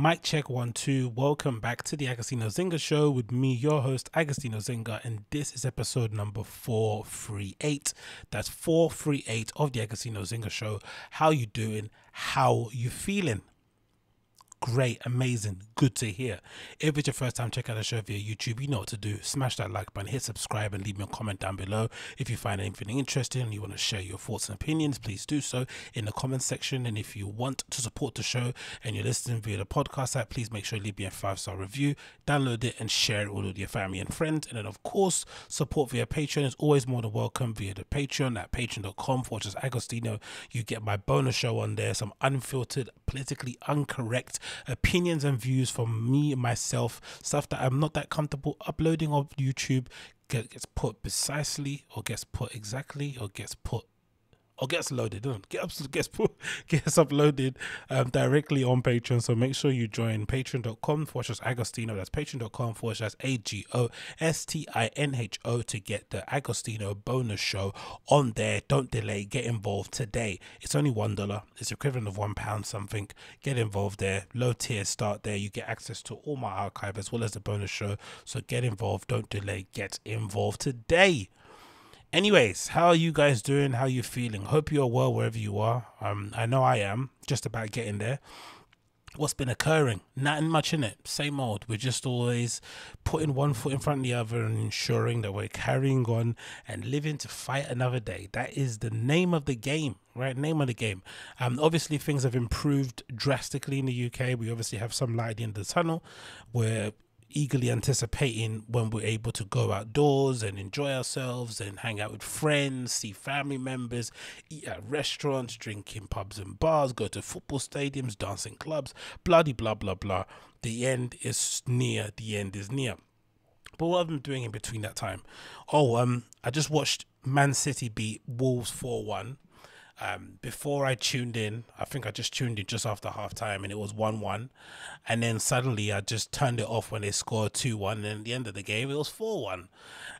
Mic check 1 2. Welcome back to the Agostinho Zinga Show with me, your host Agostinho Zinga, and this is episode number 438. That's 438 of the Agostinho Zinga Show. How you doing? How you feeling? Great, amazing, good to hear. If it's your first time checking out the show via YouTube, you know what to do. Smash that like button, hit subscribe, and leave me a comment down below. If you find anything interesting and you want to share your thoughts and opinions, please do so in the comments section. And if you want to support the show and you're listening via the podcast app, please make sure you leave me a 5-star review, download it, and share it all with your family and friends. And then of course, support via Patreon is always more than welcome via the Patreon at patreon.com/Agostinho. You get my bonus show on there, some unfiltered, politically incorrect opinions and views from me and myself, stuff that I'm not that comfortable uploading on YouTube gets put precisely, or gets put exactly, or gets put, or gets loaded, gets uploaded directly on Patreon. So make sure you join patreon.com/Agostinho. That's patreon.com/AGOSTINHO to get the Agostinho bonus show on there. Don't delay, get involved today. It's only $1. It's equivalent of £1 something. Get involved there. Low tier start there. You get access to all my archive as well as the bonus show. So get involved. Don't delay. Get involved today. Anyways, how are you guys doing? How are you feeling? Hope you're well wherever you are. I know I am, just about getting there. What's been occurring? Nothing much in it. Same old. We're just always putting one foot in front of the other and ensuring that we're carrying on and living to fight another day. That is the name of the game. Right, name of the game. Obviously things have improved drastically in the UK. We obviously have some light at the end of the tunnel. We're eagerly anticipating when we're able to go outdoors and enjoy ourselves and hang out with friends, see family members, eat at restaurants, drink in pubs and bars, go to football stadiums, dancing clubs, bloody blah blah blah. The end is near. The end is near. But what I've been doing in between that time, I just watched Man City beat Wolves 4-1. Before I tuned in, I think I just tuned in just after half time, and it was 1-1, and then suddenly I just turned it off when they scored 2-1, and at the end of the game it was 4-1.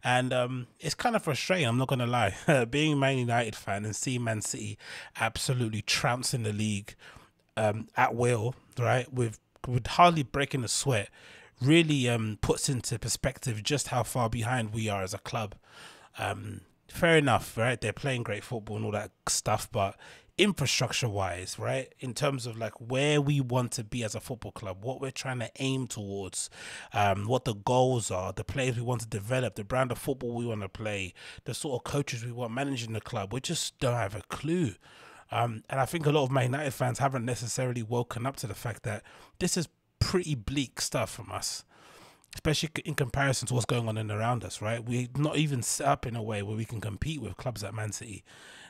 And it's kind of frustrating, I'm not gonna lie. Being a Man United fan and seeing Man City absolutely trouncing the league at will, right, with hardly breaking a sweat, really puts into perspective just how far behind we are as a club. Fair enough, right? They're playing great football and all that stuff, but infrastructure wise, right, in terms of like where we want to be as a football club, what we're trying to aim towards, what the goals are, the players we want to develop, the brand of football we want to play, the sort of coaches we want managing the club, we just don't have a clue. And I think a lot of Man United fans haven't necessarily woken up to the fact that this is pretty bleak stuff from us, especially in comparison to what's going on and around us, right? We're not even set up in a way where we can compete with clubs like Man City.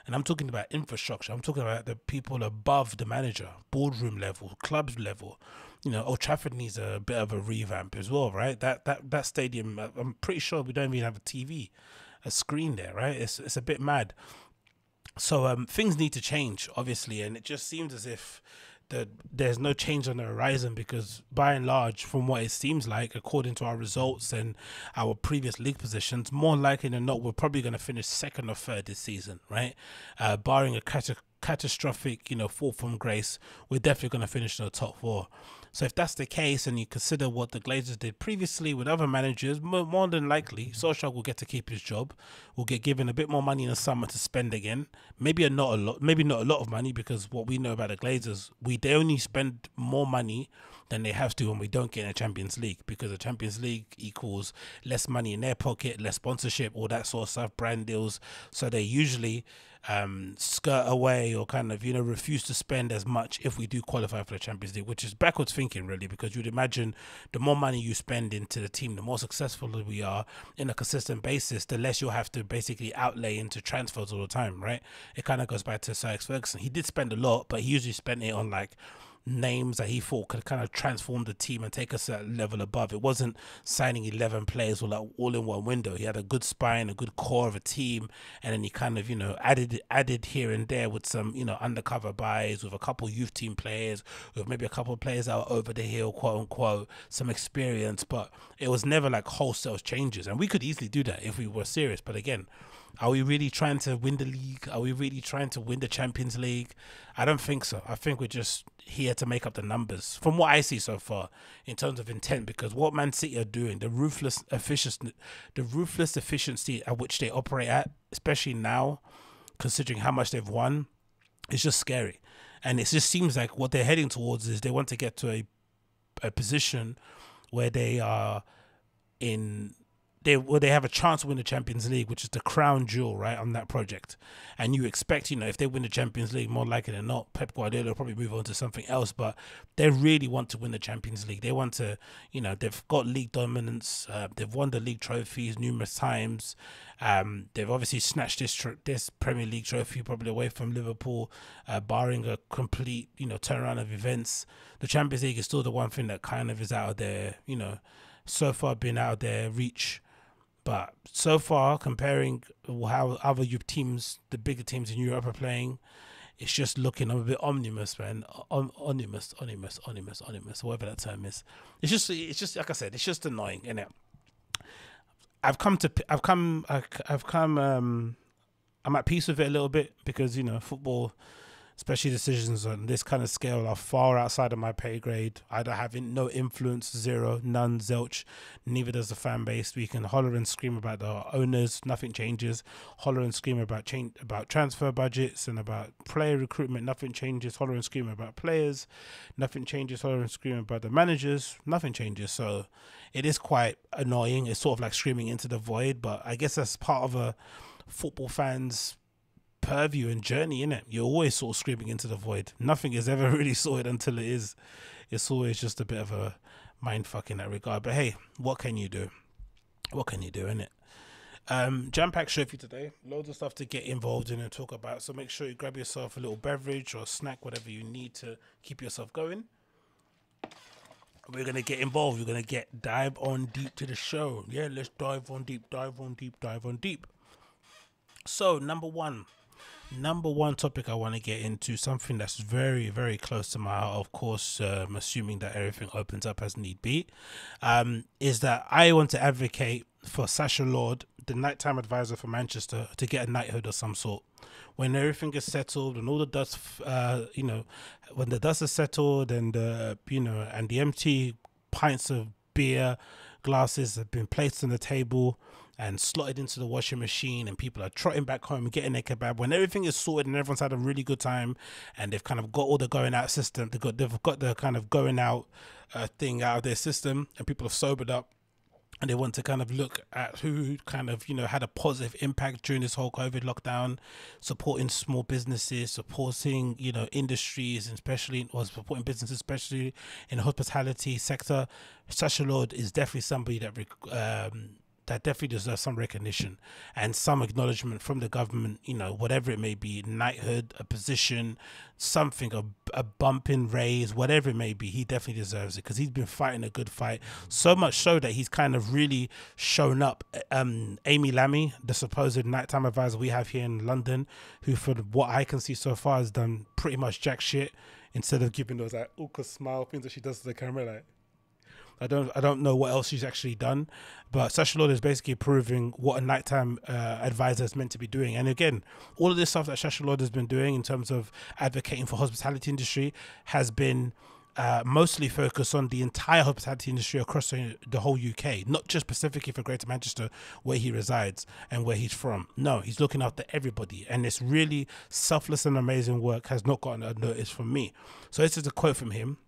And I'm talking about infrastructure. I'm talking about the people above the manager, boardroom level, club level. You know, Old Trafford needs a bit of a revamp as well, right? That stadium, I'm pretty sure we don't even have a TV, a screen there, right? It's a bit mad. So things need to change, obviously. And it just seems as if there's no change on the horizon, because by and large, from what it seems like, according to our results and our previous league positions, more likely than not, we're probably going to finish second or third this season, right? Barring a catastrophic, you know, fall from grace, we're definitely going to finish in the top four. So if that's the case, and you consider what the Glazers did previously with other managers, more than likely Solskjaer will get to keep his job, will get given a bit more money in the summer to spend again, maybe not a lot of money, because what we know about the Glazers, they only spend more money than they have to when we don't get in the Champions League, because the Champions League equals less money in their pocket, less sponsorship, all that sort of stuff, brand deals. So they usually skirt away, or kind of, you know, refuse to spend as much if we do qualify for the Champions League, which is backwards thinking really, because you'd imagine the more money you spend into the team, the more successful we are in a consistent basis, the less you'll have to basically outlay into transfers all the time, right? It kind of goes back to Sir Alex Ferguson. He did spend a lot, but he usually spent it on like names that he thought could kind of transform the team and take us a level above. It wasn't signing 11 players all in one window. He had a good spine, a good core of a team, and then he kind of, you know, added here and there with some, you know, undercover buys, with a couple youth team players, with maybe a couple of players that are over the hill, quote unquote, some experience. But it was never like wholesale changes, and we could easily do that if we were serious. But again, Are we really trying to win the league? Are we really trying to win the Champions League? I don't think so. I think we're just here to make up the numbers from what I see so far in terms of intent, because what Man City are doing, the ruthless efficiency at which they operate at, especially now, considering how much they've won, is just scary. And it just seems like what they're heading towards is they want to get to a position where they are in... They have a chance to win the Champions League, which is the crown jewel, right, on that project. And you expect, you know, if they win the Champions League, more likely than not, Pep Guardiola will probably move on to something else. But they really want to win the Champions League. They want to, you know, they've got league dominance. They've won the league trophies numerous times. They've obviously snatched this Premier League trophy probably away from Liverpool, barring a complete, you know, turnaround of events. The Champions League is still the one thing that kind of is out of their, you know, so far been out of their reach. But so far, comparing how other teams, the bigger teams in Europe are playing, it's just looking a bit ominous, man. Ominous, whatever that term is. It's just like I said, it's just annoying, innit? I'm at peace with it a little bit, because, you know, football, especially decisions on this kind of scale, are far outside of my pay grade. I don't have no influence, zero, none, zelch. Neither does the fan base. We can holler and scream about the owners, nothing changes. Holler and scream about transfer budgets and about player recruitment, nothing changes. Holler and scream about players, nothing changes. Holler and scream about the managers, nothing changes. So it is quite annoying. It's sort of like screaming into the void, but I guess that's part of a football fan's purview and journey, innit? You're always sort of screaming into the void. Nothing is ever really sorted until it is. It's always just a bit of a mind fuck in that regard. But hey, what can you do? What can you do, innit? Jam-packed show for you today. Loads of stuff to get involved in and talk about. So make sure you grab yourself a little beverage or snack, whatever you need to keep yourself going. We're going to get involved. We're going to dive on deep to the show. Yeah, let's dive on deep, dive on deep, dive on deep. So, number one topic I want to get into, something that's very, very close to my heart, of course, assuming that everything opens up as need be, is that I want to advocate for Sacha Lord, the nighttime advisor for Manchester, to get a knighthood of some sort. When everything is settled and all the dust, you know, when the dust is settled and, you know, and the empty pints of beer glasses have been placed on the table and slotted into the washing machine, and people are trotting back home, getting their kebab. When everything is sorted and everyone's had a really good time, and they've kind of got all the going out system, they've got the kind of going out thing out of their system, and people have sobered up, and they want to kind of look at who kind of, you know, had a positive impact during this whole COVID lockdown, supporting small businesses, supporting, you know, industries, and especially, or supporting businesses, especially in the hospitality sector. Sacha Lord is definitely somebody that that definitely deserves some recognition and some acknowledgement from the government, you know, whatever it may be, knighthood, a position, something, a bump in raise, whatever it may be. He definitely deserves it because he's been fighting a good fight, so much so that he's kind of really shown up. Amy Lamé, the supposed nighttime advisor we have here in London, who for what I can see so far has done pretty much jack shit, instead of giving those like awkward smile things that she does to the camera, like, I don't know what else she's actually done, but Sacha Lord is basically proving what a nighttime advisor is meant to be doing. And again, all of this stuff that Sacha Lord has been doing in terms of advocating for hospitality industry has been mostly focused on the entire hospitality industry across the whole UK, not just specifically for Greater Manchester, where he resides and where he's from. No, he's looking after everybody, and it's really selfless and amazing work. Has not gotten a notice from me. So this is a quote from him.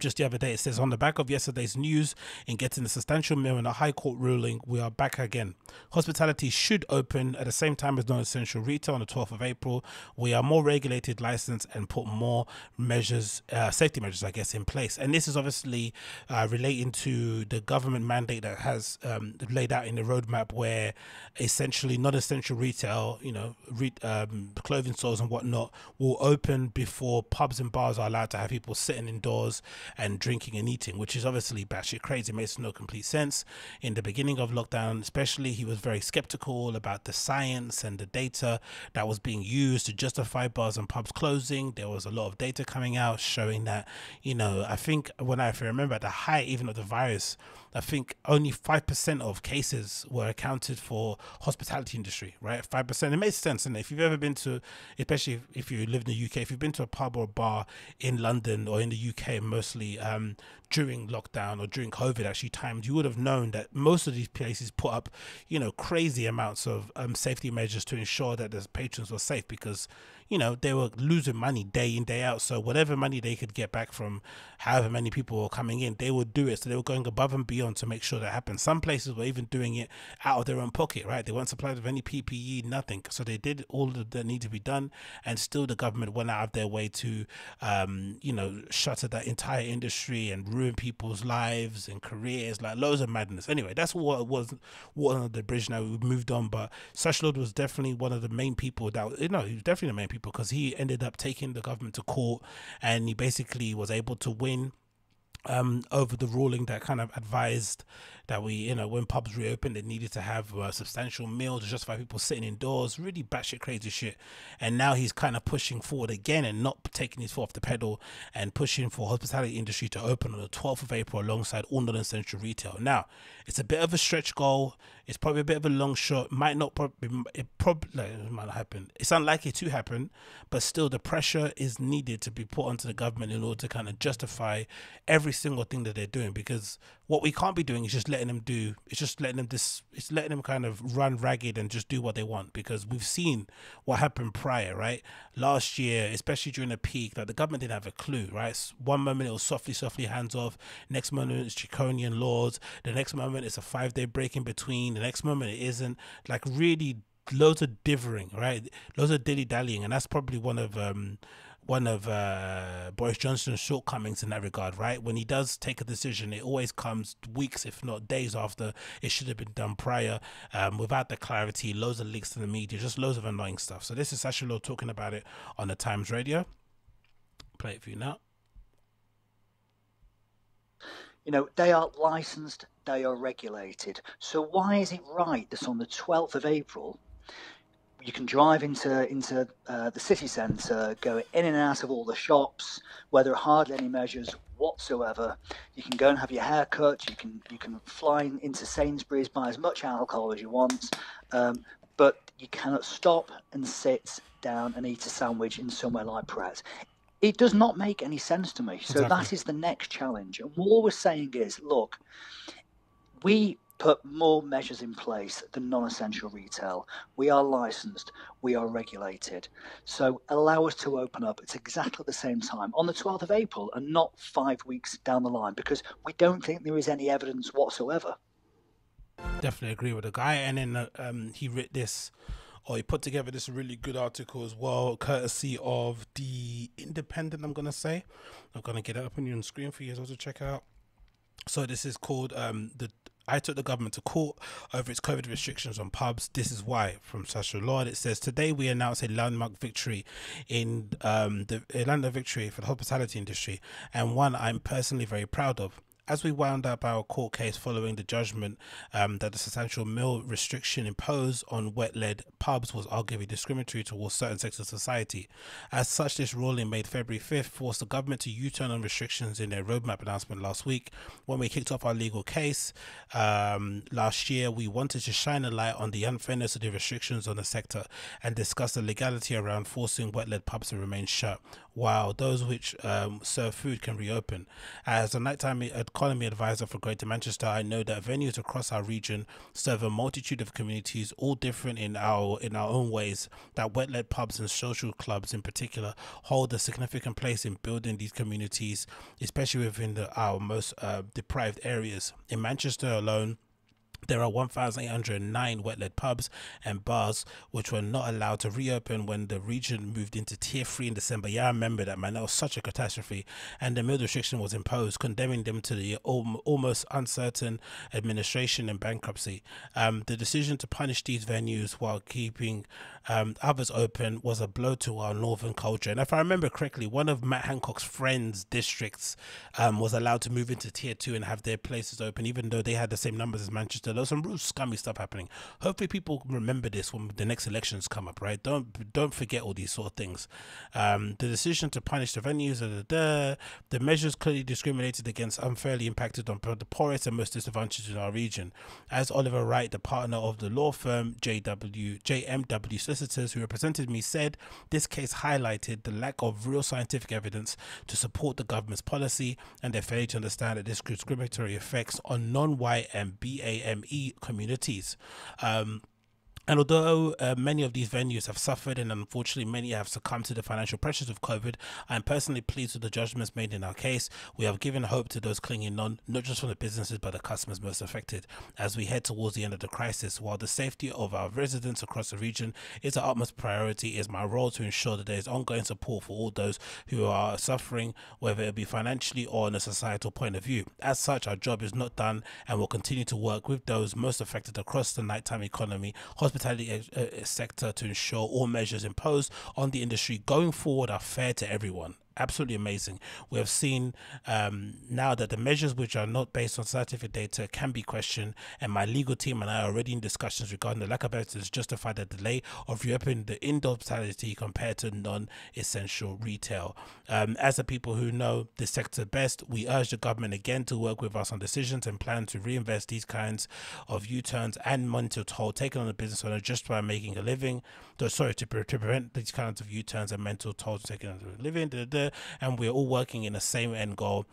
Just the other day, it says, on the back of yesterday's news in getting the substantial meal in a high court ruling, we are back again. Hospitality should open at the same time as non-essential retail on the 12th of April. We are more regulated, licensed, and put more measures, safety measures, I guess, in place. And this is obviously relating to the government mandate that has laid out in the roadmap, where essentially non-essential retail, you know, clothing stores and whatnot, will open before pubs and bars are allowed to have people sitting indoors and drinking and eating, which is obviously batshit crazy. It makes no complete sense. In the beginning of lockdown especially, he was very skeptical about the science and the data that was being used to justify bars and pubs closing. There was a lot of data coming out showing that, you know, I think when I remember at the height even of the virus, I think only 5% of cases were accounted for hospitality industry, right? 5%. It makes sense. And if you've ever been to, especially if you live in the UK, if you've been to a pub or a bar in London or in the UK mostly during lockdown or during COVID actually timed, you would have known that most of these places put up, you know, crazy amounts of safety measures to ensure that the patrons were safe because, you know, they were losing money day in, day out. So whatever money they could get back from however many people were coming in, they would do it. So they were going above and beyond to make sure that happened. Some places were even doing it out of their own pocket, right? They weren't supplied with any PPE, nothing. So they did all that needed to be done. And still the government went out of their way to, you know, shutter that entire industry and ruin people's lives and careers, like loads of madness. Anyway, that's what was water under the bridge. Now we've moved on, but Sacha Lord was definitely one of the main people that, you know, he was definitely the main people, because he ended up taking the government to court and he basically was able to win over the ruling that kind of advised that we, you know, when pubs reopened, they needed to have a substantial meal to justify people sitting indoors, really batshit crazy shit. And now he's kind of pushing forward again and not taking his foot off the pedal and pushing for hospitality industry to open on the 12th of April alongside all non-essential retail. Now, it's a bit of a stretch goal. It's probably a bit of a long shot. Might not probably, it might not happen. It's unlikely to happen, but still the pressure is needed to be put onto the government in order to kind of justify every single thing that they're doing, because what we can't be doing is just letting them do, it's just letting them it's letting them kind of run ragged and just do what they want, because we've seen what happened prior, right? Last year, especially during the peak, like the government didn't have a clue, right? One moment it was softly hands off, next moment it's draconian laws, the next moment it's a 5-day break in between, the next moment it isn't, like really loads of divvying, right? Loads of dilly-dallying, and that's probably one of Boris Johnson's shortcomings in that regard, right? When he does take a decision, it always comes weeks, if not days after it should have been done prior, without the clarity, loads of leaks to the media, just loads of annoying stuff. So this is Sacha Lord talking about it on the Times Radio. Play it for you now. You know, they are licensed, they are regulated. So why is it right that on the 12th of April, you can drive into the city centre, go in and out of all the shops where there are hardly any measures whatsoever. You can go and have your hair cut. You can fly into Sainsbury's, buy as much alcohol as you want, but you cannot stop and sit down and eat a sandwich in somewhere like Pret. It does not make any sense to me. So exactly. That is the next challenge. And all we're saying is, look, we put more measures in place than non-essential retail. We are licensed, we are regulated. So allow us to open up at exactly the same time on the 12th of April and not 5 weeks down the line, because we don't think there is any evidence whatsoever. Definitely agree with the guy. And then he writ this, or he put together this really good article as well, courtesy of The Independent, I'm going to say. I'm going to get it up on screen for you as well to check out. So this is called I took the government to court over its COVID restrictions on pubs. This is why, from Sacha Lord. It says, today we announced a landmark victory in a landmark victory for the hospitality industry, and one I'm personally very proud of. As we wound up our court case following the judgment that the substantial meal restriction imposed on wet-led pubs was arguably discriminatory towards certain sectors of society. As such, this ruling made February 5th forced the government to U-turn on restrictions in their roadmap announcement last week. When we kicked off our legal case last year, we wanted to shine a light on the unfairness of the restrictions on the sector and discuss the legality around forcing wet-led pubs to remain shut, while those which serve food can reopen. As a nighttime economy advisor for Greater Manchester, I know that venues across our region serve a multitude of communities, all different in our own ways, that wet-led pubs and social clubs in particular hold a significant place in building these communities, especially within our most deprived areas. In Manchester alone, there are 1,809 wet-led pubs and bars which were not allowed to reopen when the region moved into Tier 3 in December. Yeah, I remember that, man. That was such a catastrophe. And the meal restriction was imposed, condemning them to the almost uncertain administration and bankruptcy. The decision to punish these venues while keeping others open was a blow to our northern culture. And if I remember correctly, one of Matt Hancock's friends' districts was allowed to move into Tier 2 and have their places open, even though they had the same numbers as Manchester. So there's some real scummy stuff happening. Hopefully people remember this when the next elections come up, right? Don't forget all these sort of things. The decision to punish the venues, the measures clearly discriminated against, unfairly impacted on the poorest and most disadvantaged in our region. As Oliver Wright, the partner of the law firm JMW Solicitors, who represented me, said, this case highlighted the lack of real scientific evidence to support the government's policy and their failure to understand that this discriminatory effects on non-white and BAME communities. And although many of these venues have suffered, and unfortunately many have succumbed to the financial pressures of COVID, I am personally pleased with the judgments made in our case. We have given hope to those clinging on, not just from the businesses but the customers most affected, as we head towards the end of the crisis. While the safety of our residents across the region is the utmost priority, it is my role to ensure that there is ongoing support for all those who are suffering, whether it be financially or in a societal point of view. As such, our job is not done, and we'll continue to work with those most affected across the nighttime economy, hospitality sector, to ensure all measures imposed on the industry going forward are fair to everyone. Absolutely amazing. We have seen now that the measures which are not based on scientific data can be questioned, and my legal team and I are already in discussions regarding the lack of evidence to justify the delay of reopening the indoor hospitality compared to non-essential retail. As the people who know the sector best, we urge the government again to work with us on decisions and plan to reinvest these kinds of U-turns and monetary toll taken on the business owner just by making a living. To prevent these kinds of U-turns and mental tolls taken on the living. And we're all working in the same end goal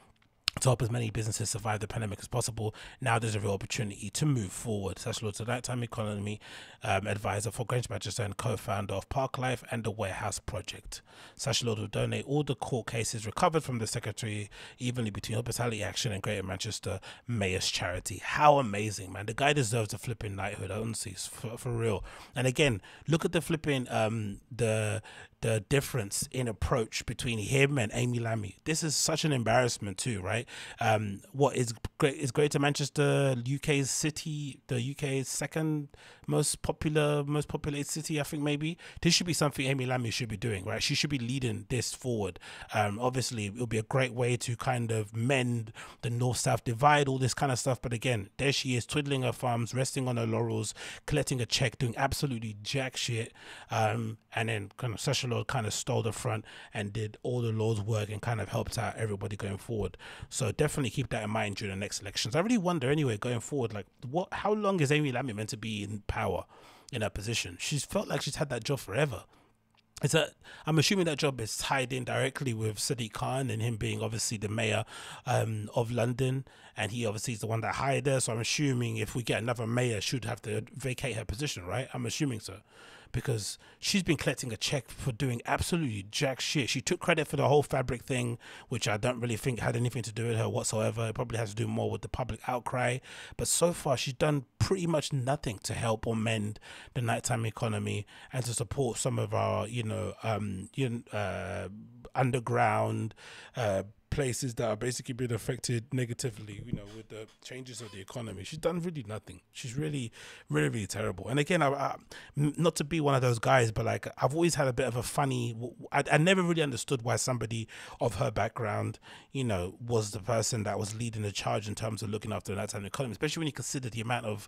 to help as many businesses survive the pandemic as possible. Now there's a real opportunity to move forward. Sacha Lord, the nighttime economy advisor for Greater Manchester and co-founder of Park Life and the Warehouse Project. Sacha Lord will donate all the court cases recovered from the secretary evenly between Hospitality Action and Greater Manchester Mayor's Charity. How amazing, man. The guy deserves a flipping knighthood, honestly, for real. And again, look at the flipping the difference in approach between him and Amy Lamé. This is such an embarrassment too, right? What is great is Greater Manchester, UK's city, the UK's second most populated city, I think maybe. This should be something Amy Lamé should be doing, right? She should be leading this forward. Obviously, it'll be a great way to kind of mend the North-South divide, all this kind of stuff. But again, there she is, twiddling her thumbs, resting on her laurels, collecting a check, doing absolutely jack shit. And then kind of Sacha Lord kind of stole the front and did all the Lord's work and kind of helped out everybody going forward. So definitely keep that in mind during the next elections. I really wonder anyway, going forward, like how long is Amy Lamé meant to be in power, in her position? She's felt like she's had that job forever. It's that I'm assuming that job is tied in directly with Sadiq Khan and him being obviously the mayor of London, and he obviously is the one that hired her. So I'm assuming if we get another mayor, she'd have to vacate her position, right? I'm assuming so, because she's been collecting a check for doing absolutely jack shit. She took credit for the whole fabric thing, which I don't really think had anything to do with her whatsoever. It probably has to do more with the public outcry. But so far, she's done pretty much nothing to help or mend the nighttime economy and to support some of our, underground places that are basically being affected negatively, with the changes of the economy. She's done really nothing. She's really, really, really terrible. And again, I not to be one of those guys, but like I've always had a bit of a funny, I never really understood why somebody of her background, was the person that was leading the charge in terms of looking after the nighttime economy, especially when you consider the amount of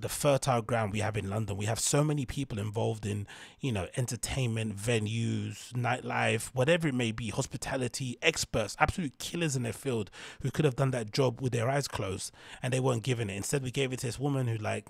the fertile ground we have in London. We have so many people involved in, entertainment, venues, nightlife, whatever it may be, hospitality, experts, absolute killers in their field who could have done that job with their eyes closed, and they weren't given it. Instead, we gave it to this woman who, like,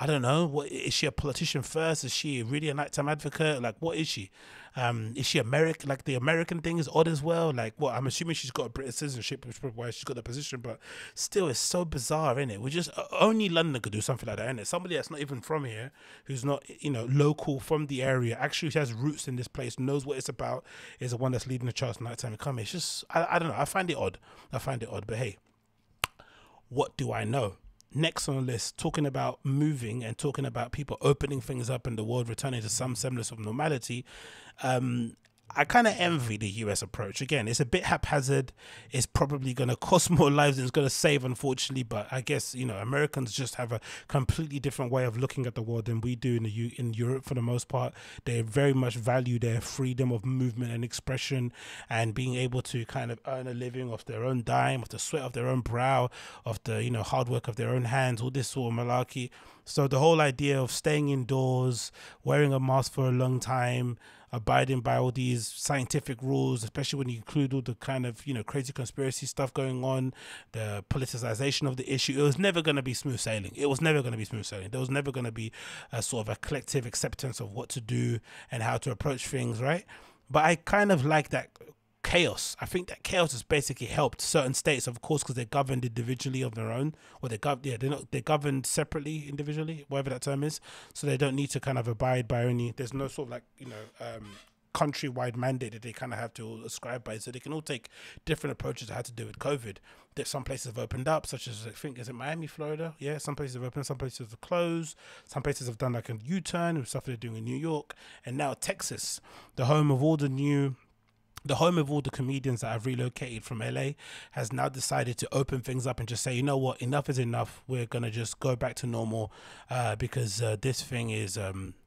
I don't know, what is she, a politician first? Is she really a nighttime advocate? Like, what is she? Is she American? Like, the American thing is odd as well. Like, well, I'm assuming she's got a British citizenship, which is probably why she's got the position, but still, it's so bizarre, isn't it? We just, only London could do something like that, isn't it? Somebody that's not even from here, who's not, local from the area, actually has roots in this place, knows what it's about, is the one that's leading the charge nighttime economy. It's just, I don't know. I find it odd. I find it odd, but hey, what do I know? Next on the list, talking about moving and talking about people opening things up and the world returning to some semblance of normality, I kind of envy the US approach. Again, it's a bit haphazard. It's probably going to cost more lives than it's going to save, unfortunately. But I guess, you know, Americans just have a completely different way of looking at the world than we do in Europe for the most part. They very much value their freedom of movement and expression and being able to kind of earn a living off their own dime, off the sweat of their own brow, of the, you know, hard work of their own hands, all this sort of malarkey. So the whole idea of staying indoors, wearing a mask for a long time, abiding by all these scientific rules, especially when you include all the kind of, you know, crazy conspiracy stuff going on, the politicization of the issue, it was never going to be smooth sailing. It was never going to be smooth sailing. There was never going to be a sort of a collective acceptance of what to do and how to approach things, right? But I kind of like that chaos. I think that chaos has basically helped certain states, of course, because they're governed individually of their own, or they're governed separately individually, whatever that term is. So they don't need to kind of abide by any. There's no sort of like, you know, countrywide mandate that they kind of have to ascribe by. So they can all take different approaches to how to deal with COVID. That some places have opened up, such as I think is it Miami, Florida. Yeah, some places have opened, some places have closed, some places have done like a U-turn with stuff they're doing in New York, and now Texas, the home of all the the comedians that have relocated from LA, has now decided to open things up and just say, you know what, enough is enough. We're going to just go back to normal because this thing is,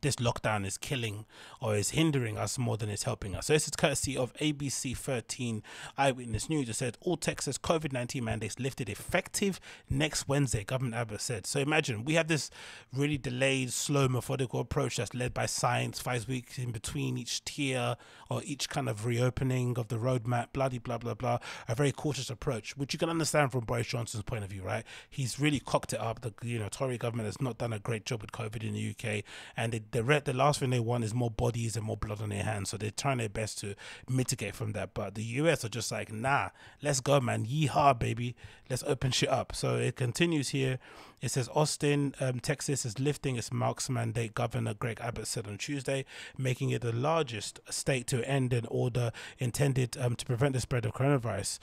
this lockdown is killing or is hindering us more than it's helping us. So this is courtesy of ABC 13 Eyewitness News. It said all Texas COVID-19 mandates lifted effective next Wednesday, Governor Abbott said. So imagine we have this really delayed, slow, methodical approach that's led by science, 5 weeks in between each tier or each kind of reopening of the roadmap, bloody blah, blah, blah, a very cautious approach, which you can understand from Boris Johnson's point of view, right? He's really cocked it up. The, you know, Tory government has not done a great job with COVID in the UK, and the last thing they want is more bodies and more blood on their hands, so they're trying their best to mitigate from that. But the US are just like, nah, let's go, man, yeehaw, baby, let's open shit up. So it continues here. It says Austin, Texas is lifting its mask mandate, Governor Greg Abbott said on Tuesday, making it the largest state to end an order intended to prevent the spread of coronavirus,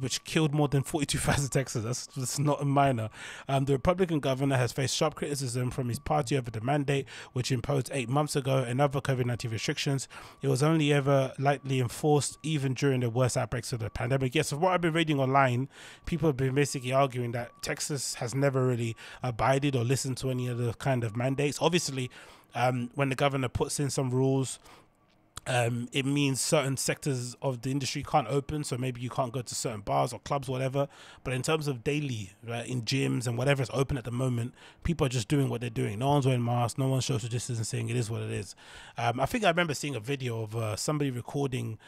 which killed more than 42,000 Texans. That's not a minor. The Republican governor has faced sharp criticism from his party over the mandate, which imposed 8 months ago, and other COVID-19 restrictions. It was only ever lightly enforced, even during the worst outbreaks of the pandemic. Yes, from what I've been reading online, people have been basically arguing that Texas has never really abided or listened to any other kind of mandates. Obviously, when the governor puts in some rules, it means certain sectors of the industry can't open, so maybe you can't go to certain bars or clubs, whatever. But in terms of daily, right, in gyms and whatever is open at the moment, people are just doing what they're doing. No one's wearing masks, no one's social distancing. It is what it is. I think I remember seeing a video of somebody recording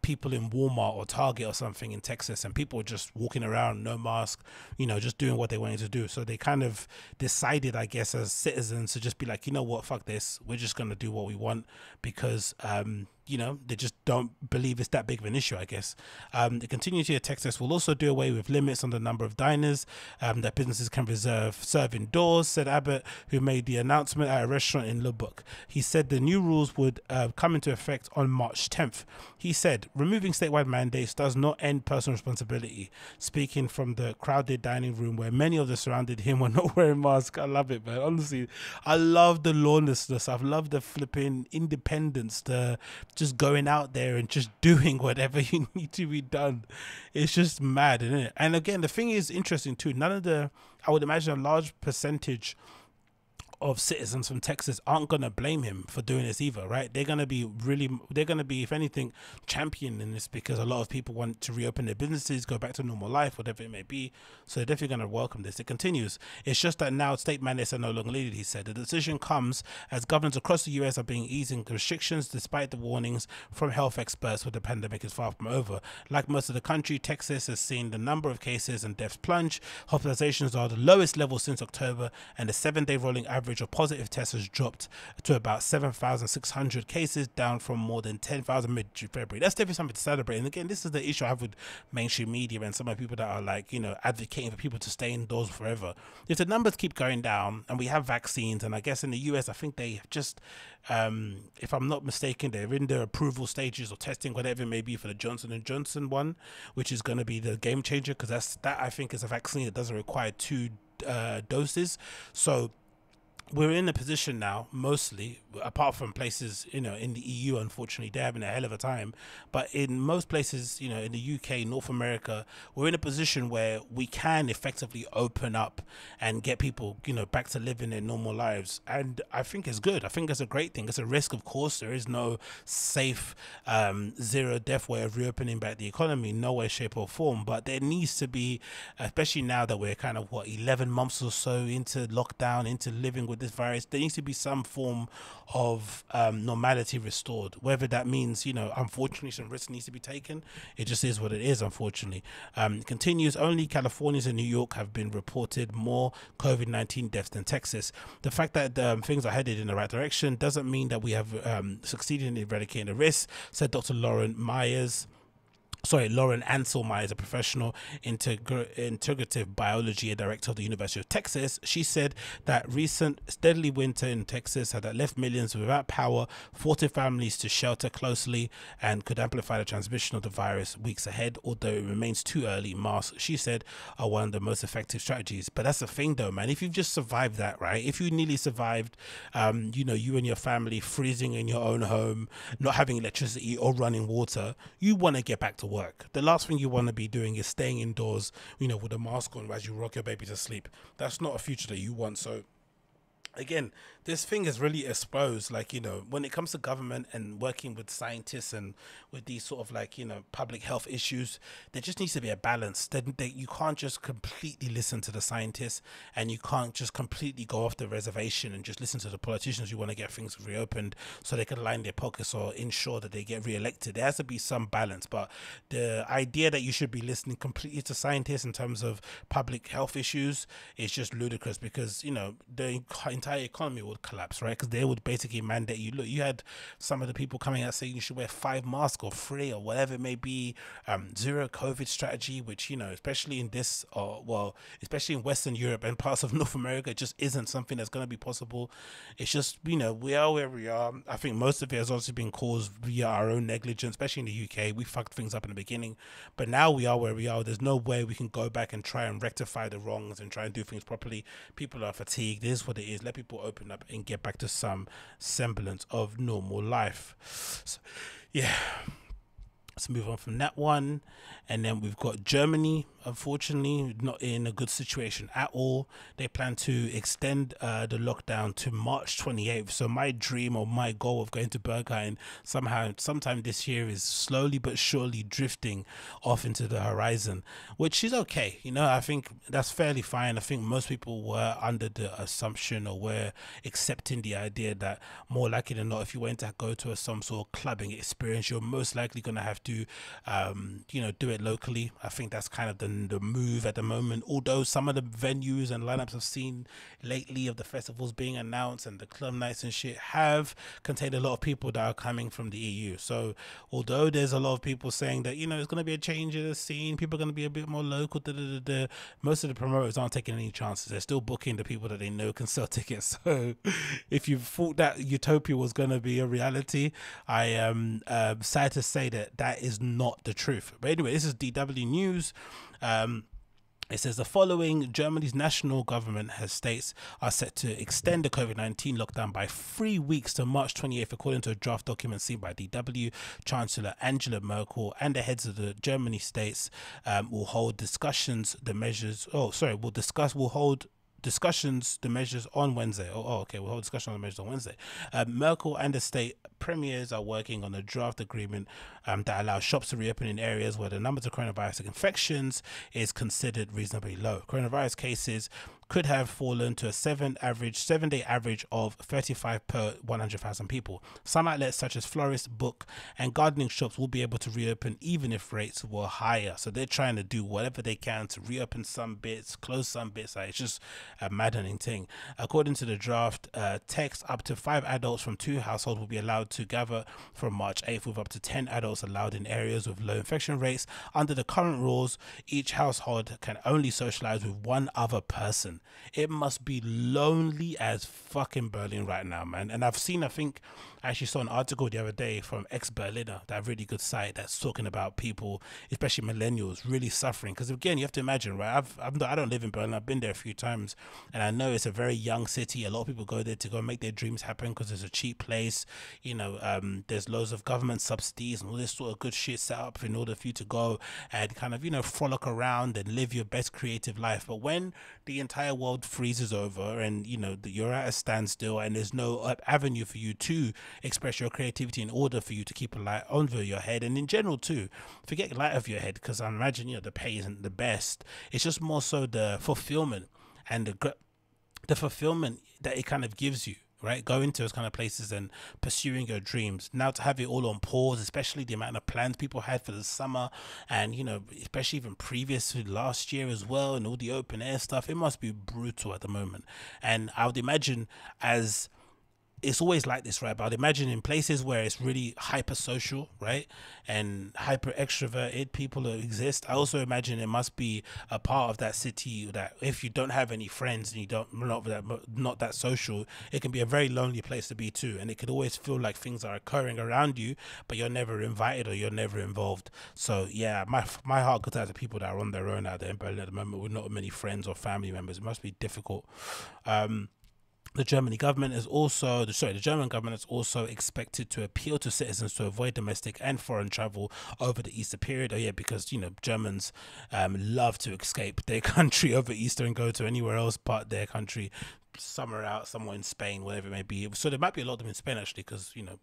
people in Walmart or Target or something in Texas, and people were just walking around, no mask, you know, just doing what they wanted to do. So they kind of decided, I guess, as citizens to just be like, you know what, fuck this, we're just gonna do what we want, because you know, they just don't believe it's that big of an issue, I guess. The continuity of Texas will also do away with limits on the number of diners that businesses can serve indoors, said Abbott, who made the announcement at a restaurant in Lubbock. He said the new rules would come into effect on March 10th. He said, removing statewide mandates does not end personal responsibility. Speaking from the crowded dining room where many of the surrounded him were not wearing masks. I love it, man. Honestly, I love the lawlessness. I love the flipping independence, the just going out there and just doing whatever you need to be done. It's just mad, isn't it? And again, the thing is interesting too, none of the, I would imagine a large percentage of citizens from Texas aren't going to blame him for doing this either, right? They're going to be really, they're going to be, if anything, championing this, because a lot of people want to reopen their businesses, go back to normal life, whatever it may be. So they're definitely going to welcome this. It continues. It's just that now state mandates are no longer needed, he said. The decision comes as governors across the U.S. are being easing restrictions despite the warnings from health experts that the pandemic is far from over. Like most of the country, Texas has seen the number of cases and deaths plunge. Hospitalizations are the lowest level since October, and the 7-day rolling average of positive tests has dropped to about 7,600 cases, down from more than 10,000 mid-February. That's definitely something to celebrate. And again, this is the issue I have with mainstream media and some of the people that are like, you know, advocating for people to stay indoors forever. If the numbers keep going down and we have vaccines, and I guess in the US, I think they have just, if I'm not mistaken, they're in their approval stages or testing, whatever it may be, for the Johnson & Johnson one, which is going to be the game changer, because that I think is a vaccine that doesn't require two doses. So we're in a position now, mostly, apart from places, you know, in the EU, unfortunately, they're having a hell of a time. But in most places, you know, in the UK, North America, we're in a position where we can effectively open up and get people, you know, back to living their normal lives. And I think it's good. I think it's a great thing. It's a risk, of course. There is no safe, zero-death way of reopening back the economy, no way, shape or form. But there needs to be, especially now that we're kind of, what, 11 months or so into lockdown, into living with this virus, there needs to be some form of normality restored, whether that means, you know, unfortunately some risks needs to be taken. It just is what it is, unfortunately. Continues, only Californians and New York have been reported more COVID-19 deaths than Texas. The fact that things are headed in the right direction doesn't mean that we have succeeded in eradicating the risk, said Dr. Lauren Ansel Myers, a professional integrative biology and director of the University of Texas. She said that recent deadly winter in Texas had left millions without power, forced families to shelter closely, and could amplify the transmission of the virus weeks ahead. Although it remains too early, masks, she said, are one of the most effective strategies. But that's the thing, though, man. If you've just survived that, right? If you nearly survived, you know, you and your family freezing in your own home, not having electricity or running water, you want to get back to work. The last thing you want to be doing is staying indoors, you know, with a mask on as you rock your baby to sleep. That's not a future that you want. So again, this thing is really exposed, like, you know, when it comes to government and working with scientists and with these sort of, like, you know, public health issues, there just needs to be a balance. You can't just completely listen to the scientists, and you can't just completely go off the reservation and just listen to the politicians who want to get things reopened so they can line their pockets or ensure that they get reelected. There has to be some balance. But the idea that you should be listening completely to scientists in terms of public health issues is just ludicrous, because, you know, the entire economy would collapse, right? Because they would basically mandate you. Look, you had some of the people coming out saying you should wear 5 masks or 3 or whatever it may be, zero COVID strategy, which, you know, especially in this, or well, especially in Western Europe and parts of North America, just isn't something that's going to be possible. It's just, you know, we are where we are. I think most of it has obviously been caused via our own negligence, especially in the UK. We fucked things up in the beginning, but now we are where we are. There's no way we can go back and try and rectify the wrongs and try and do things properly. People are fatigued. This is what it is. Let people open up and get back to some semblance of normal life. So, yeah, let's move on from that one. And then we've got Germany, unfortunately not in a good situation at all. They plan to extend the lockdown to March 28th. So my dream or my goal of going to Berghain sometime this year is slowly but surely drifting off into the horizon, which is okay. You know, I think that's fairly fine. I think most people were under the assumption, or were accepting the idea, that more likely than not, if you went to go to some sort of clubbing experience, you're most likely going to have to you know, do it locally. I think that's kind of the move at the moment, although some of the venues and lineups I've seen lately of the festivals being announced and the club nights and shit have contained a lot of people that are coming from the EU. So although there's a lot of people saying that, you know, it's going to be a change in the scene, people are going to be a bit more local, most of the promoters aren't taking any chances. They're still booking the people that they know can sell tickets. So if you thought that utopia was going to be a reality, I am sad to say that that is not the truth. But anyway, this is DW News. It says the following: Germany's national government has states are set to extend the COVID-19 lockdown by 3 weeks to March 28th, according to a draft document seen by DW. Chancellor Angela Merkel and the heads of the Germany states will hold discussion on the measures on Wednesday. Merkel and the state premiers are working on a draft agreement that allows shops to reopen in areas where the numbers of coronavirus infections is considered reasonably low. Coronavirus cases could have fallen to a 7-day average of 35 per 100,000 people. Some outlets such as florists, book and gardening shops will be able to reopen even if rates were higher. So they're trying to do whatever they can to reopen some bits, close some bits. It's just a maddening thing. According to the draft text, up to 5 adults from 2 households will be allowed to gather from March 8th, with up to 10 adults allowed in areas with low infection rates. Under the current rules, each household can only socialize with 1 other person. It must be lonely as fucking Berlin right now, man. And I actually saw an article the other day from ex-Berliner, that really good site that's talking about people, especially millennials, really suffering. Because again, you have to imagine, right? I don't live in Berlin. I've been there a few times. And I know it's a very young city. A lot of people go there to go make their dreams happen because it's a cheap place. You know, there's loads of government subsidies and all this sort of good shit set up in order for you to go and kind of, you know, frolic around and live your best creative life. But when the entire world freezes over and, you know, you're at a standstill and there's no avenue for you to express your creativity in order for you to keep a light over your head, and in general too, forget light of your head, because I imagine, you know, the pay isn't the best. It's just more so the fulfillment and the fulfillment that it kind of gives you, right? Going to those kind of places and pursuing your dreams. Now to have it all on pause, especially the amount of plans people had for the summer, and, you know, especially even previous to last year as well, and all the open air stuff, it must be brutal at the moment. And I would imagine, as it's always like this, right? But I'd imagine in places where it's really hyper social, right, and hyper extroverted people who exist, I also imagine it must be a part of that city that if you don't have any friends and you don't not that social, it can be a very lonely place to be too. And it could always feel like things are occurring around you, but you're never invited or you're never involved. So yeah, my heart goes out to people that are on their own out there in Berlin at the moment with not many friends or family members. It must be difficult. The German government is also expected to appeal to citizens to avoid domestic and foreign travel over the Easter period. Oh yeah, because, you know, Germans love to escape their country over Easter and go to anywhere else but their country. Somewhere out, somewhere in Spain, whatever it may be. So there might be a lot of them in Spain actually, because, you know,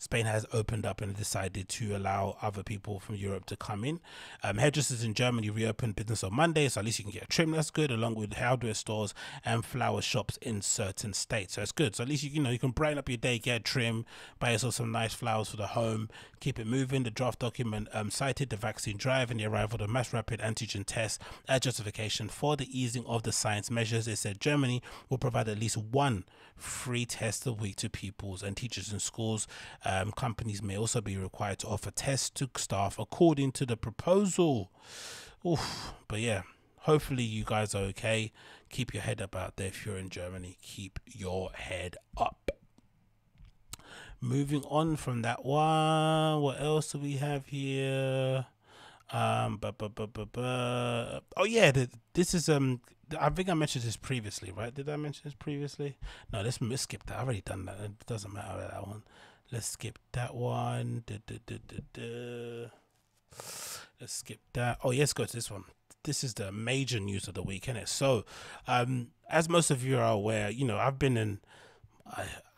Spain has opened up and decided to allow other people from Europe to come in. Hairdressers in Germany reopened business on Monday, so at least you can get a trim, that's good, along with hardware stores and flower shops in certain states. So it's good. So at least you know you can brighten up your day, get a trim, buy yourself some nice flowers for the home, keep it moving. The draft document cited the vaccine drive and the arrival of mass rapid antigen tests as justification for the easing of the science measures. It said Germany will provide at least one free test a week to pupils and teachers in schools. Companies may also be required to offer tests to staff according to the proposal. Oof. But yeah, hopefully you guys are okay. Keep your head up out there. If you're in Germany, keep your head up. Moving on from that one, what else do we have here? Oh yeah, this is I think I mentioned this previously, right? Did I mention this previously? No, let's skip that. I've already done that. It doesn't matter about that one. Let's skip that one. Let's skip that. Oh, yeah, let's go to this one. This is the major news of the week, isn't it? So, as most of you are aware, you know, I've been in...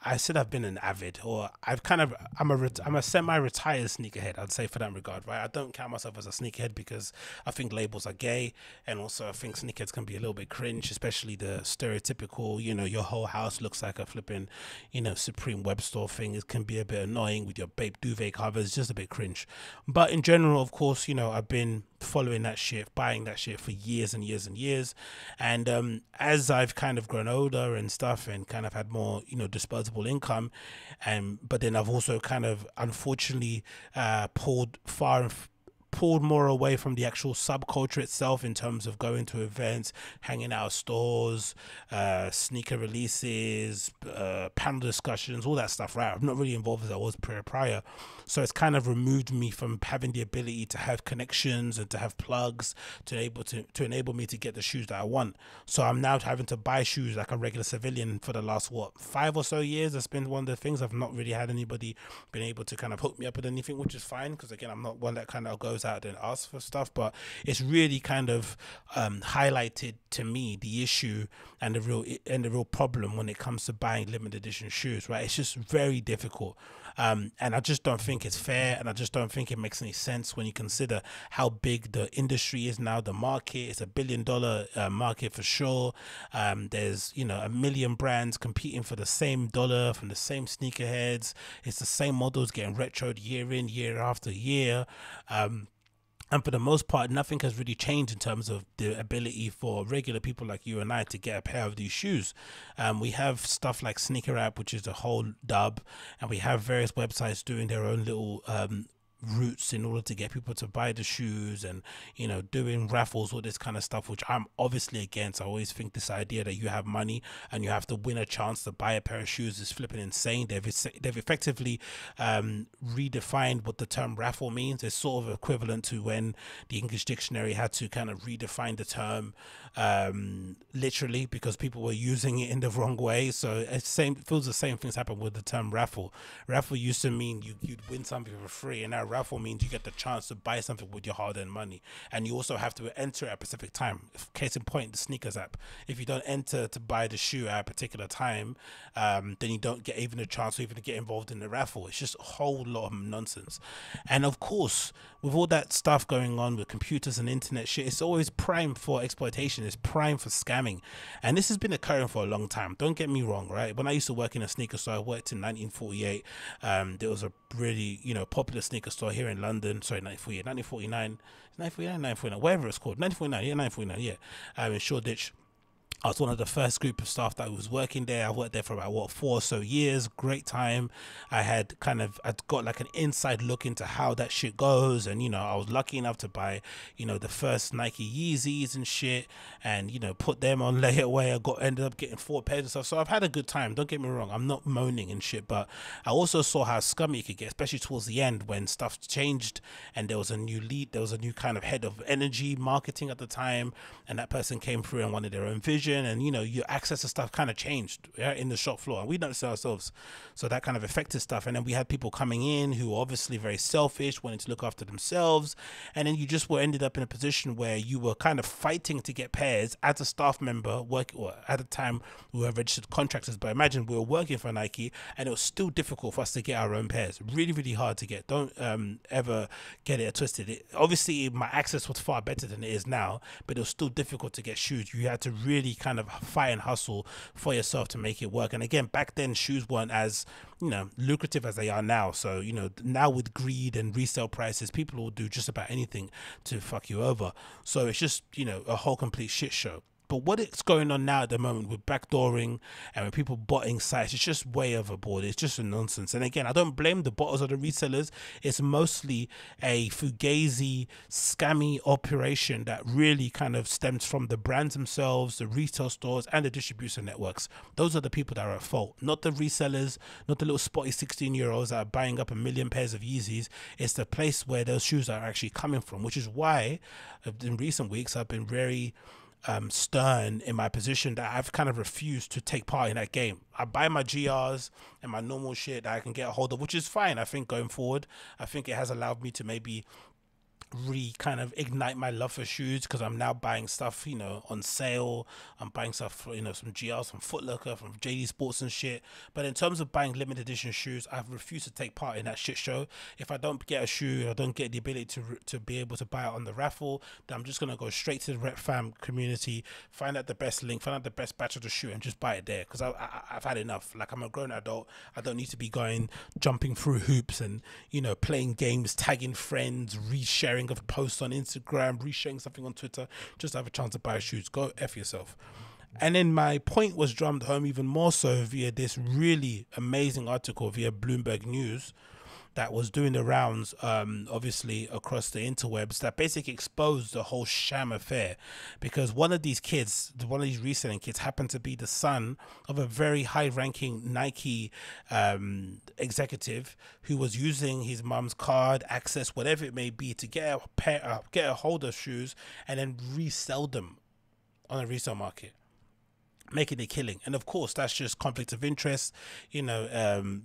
I said I've been an avid, or I've kind of, I'm a semi-retired sneakerhead, I'd say, for that regard, right? I don't count myself as a sneakerhead because I think labels are gay, and also I think sneakerheads can be a little bit cringe, especially the stereotypical, you know, your whole house looks like a flipping, you know, Supreme web store thing. It can be a bit annoying with your babe duvet covers, just a bit cringe. But in general, of course, you know, I've been following that shit, buying that shit for years and years and years. And as I've kind of grown older and stuff, and kind of had more, you know, disposable income, and but then I've also kind of unfortunately pulled more away from the actual subculture itself, in terms of going to events, hanging out stores, sneaker releases, panel discussions, all that stuff, right? I'm not really involved as I was prior. So it's kind of removed me from having the ability to have connections and to have plugs to enable me to get the shoes that I want. So I'm now having to buy shoes like a regular civilian for the last, what, 5 or so years. That's been one of the things. I've not really had anybody been able to kind of hook me up with anything, which is fine, because again, I'm not one that kind of goes out and ask for stuff. But it's really kind of highlighted to me the issue and the real problem when it comes to buying limited edition shoes, right? It's just very difficult, and I just don't think it's fair, and I just don't think it makes any sense when you consider how big the industry is now. The market is $1 billion market for sure. There's, you know, 1 million brands competing for the same dollar from the same sneakerheads. It's the same models getting retroed year in, year after year. And for the most part, nothing has really changed in terms of the ability for regular people like you and I to get a pair of these shoes. We have stuff like Sneaker App, which is a whole dub, and we have various websites doing their own little routes in order to get people to buy the shoes, and, you know, doing raffles, all this kind of stuff, which I'm obviously against. I always think this idea that you have money and you have to win a chance to buy a pair of shoes is flipping insane. They've effectively redefined what the term raffle means. It's sort of equivalent to when the English dictionary had to kind of redefine the term literally, because people were using it in the wrong way. So it feels the same things happen with the term raffle. Raffle used to mean you'd win something for free, and now raffle means you get the chance to buy something with your hard-earned money, and you also have to enter at a specific time. Case in point, the sneakers app. If you don't enter to buy the shoe at a particular time, then you don't get even a chance to even get involved in the raffle. It's just a whole lot of nonsense. And of course, with all that stuff going on with computers and internet shit, it's always prime for exploitation. It's prime for scamming, and this has been occurring for a long time. Don't get me wrong, right? When I used to work in a sneaker store, I worked in 1948. There was a really, you know, popular sneaker store here in London. Sorry, 1949, whatever it's called, 1949, in Shoreditch. I was one of the first group of staff that was working there. I worked there for about, what, 4 or so years. Great time. I'd got like an inside look into how that shit goes. And, you know, I was lucky enough to buy, you know, the first Nike Yeezys and shit, and, you know, put them on layaway. I ended up getting 4 pairs and stuff. So I've had a good time. Don't get me wrong, I'm not moaning and shit, but I also saw how scummy it could get, especially towards the end when stuff changed and there was a new lead. There was a new kind of head of energy marketing at the time, and that person came through and wanted their own vision. And, you know, your access to stuff kind of changed, yeah, in the shop floor, and we noticed ourselves. So that kind of affected stuff. And then we had people coming in who were obviously very selfish, wanting to look after themselves, and then you just were ended up in a position where you were kind of fighting to get pairs as a staff member working. Well, at the time we were registered contractors, but imagine we were working for Nike, and it was still difficult for us to get our own pairs. Really, really hard to get. Don't ever get it twisted. Obviously my access was far better than it is now, but it was still difficult to get shoes. You had to really kind of fight and hustle for yourself to make it work. And again, back then shoes weren't as, you know, lucrative as they are now. So, you know, now with greed and resale prices, people will do just about anything to fuck you over. So it's just, you know, a whole complete shit show. But what is going on now at the moment with backdooring and with people botting sites, it's just way overboard. It's just nonsense. And again, I don't blame the botters or the resellers. It's mostly a fugazi, scammy operation that really kind of stems from the brands themselves, the retail stores, and the distribution networks. Those are the people that are at fault, not the resellers, not the little spotty 16-year-olds that are buying up 1 million pairs of Yeezys. It's the place where those shoes are actually coming from, which is why in recent weeks I've been very stern in my position that I've kind of refused to take part in that game. I buy my GRs and my normal shit that I can get a hold of, which is fine. I think going forward, I think it has allowed me to maybe kind of ignite my love for shoes, because I'm now buying stuff, you know, on sale. I'm buying stuff, you know, some GRs from Foot Locker, from JD Sports and shit. But in terms of buying limited edition shoes, I've refused to take part in that shit show. If I don't get a shoe, I don't get the ability to be able to buy it on the raffle, then I'm just gonna go straight to the Rep Fam community, find out the best link, find out the best batch of the shoe, and just buy it there, because I've had enough. Like, I'm a grown adult. I don't need to be going jumping through hoops and, you know, playing games, tagging friends, resharing of posts on Instagram, resharing something on Twitter just to have a chance to buy shoes. Go F yourself. And then my point was drummed home even more so via this really amazing article via Bloomberg News that was doing the rounds, obviously across the interwebs, that basically exposed the whole sham affair, because one of these kids, one of these reselling kids, happened to be the son of a very high-ranking Nike executive who was using his mum's card, access, whatever it may be, to get a pair, get a hold of shoes, and then resell them on a resale market, making a killing. And of course, that's just conflict of interest, you know.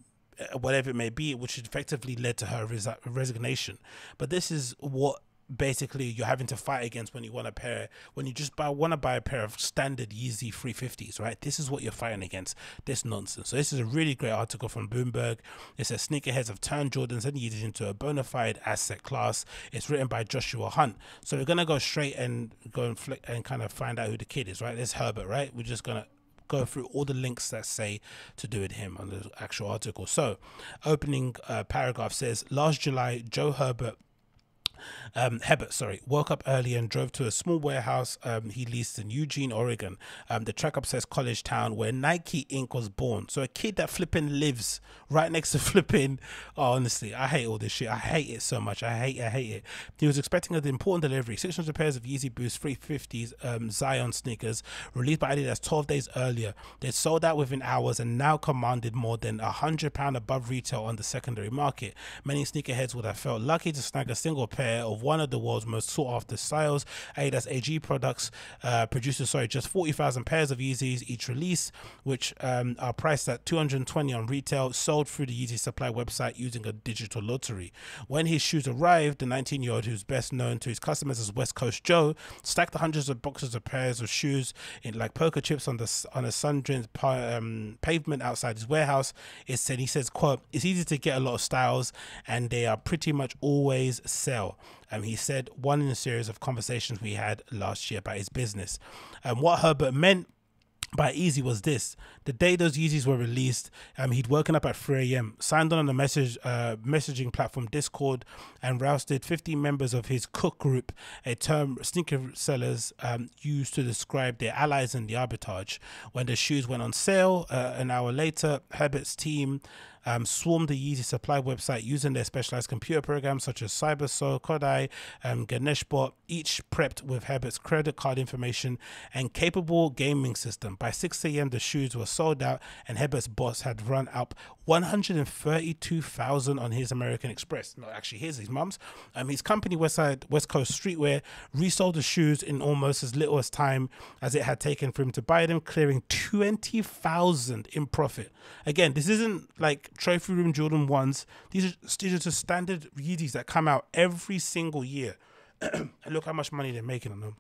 Whatever it may be, which effectively led to her resignation. But this is what basically you're having to fight against when you want a pair, when you just want to buy a pair of standard Yeezy 350s, right? This is what you're fighting against, this nonsense. So this is a really great article from Bloomberg. It says sneakerheads have turned Jordans and Yeezys into a bona fide asset class. It's written by Joshua Hunt. So we're gonna go straight and go and flick and kind of find out who the kid is, right? There's Herbert, right? We're just gonna go through all the links that say to do with him on the actual article. So opening paragraph says, last July, Joe Herbert Hebert woke up early and drove to a small warehouse he leased in Eugene, Oregon. The track up says College Town, where Nike Inc. was born. So a kid that flipping lives right next to flipping. Oh, honestly, I hate all this shit. I hate it so much. I hate it. He was expecting an important delivery: 600 pairs of Yeezy Boost 350s Zion sneakers released by Adidas 12 days earlier. They sold out within hours and now commanded more than £100 above retail on the secondary market. Many sneakerheads would have felt lucky to snag a single pair of one of the world's most sought-after styles. Adidas AG products produces just 40,000 pairs of Yeezys each release, which are priced at $220 on retail, sold through the Yeezy Supply website using a digital lottery. When his shoes arrived, the 19-year-old, who's best known to his customers as West Coast Joe, stacked hundreds of boxes of pairs of shoes in like poker chips on a sun-drenched pavement outside his warehouse. It said, he says, quote, "It's easy to get a lot of styles and they are pretty much always sell." He said one in a series of conversations we had last year about his business. And what Hebert meant by easy was this: the day those Yeezys were released, he'd woken up at 3 a.m, signed on the messaging platform Discord, and rousted 50 members of his cook group, a term sneaker sellers use to describe their allies in the arbitrage. When the shoes went on sale an hour later, Hebert's team swarmed the Yeezy Supply website using their specialized computer programs such as CyberSoul, Kodai, GaneshBot, each prepped with Hebert's credit card information and capable gaming system. By 6 a.m, the shoes were sold out, and Hebert's boss had run up 132,000 on his American Express. No, actually, here's his mum's. His company, West Coast Streetwear, resold the shoes in almost as little as time as it had taken for him to buy them, clearing 20,000 in profit. Again, this isn't like trophy room Jordan 1s. These are just standard Yeezys that come out every single year. And look how much money they're making on them.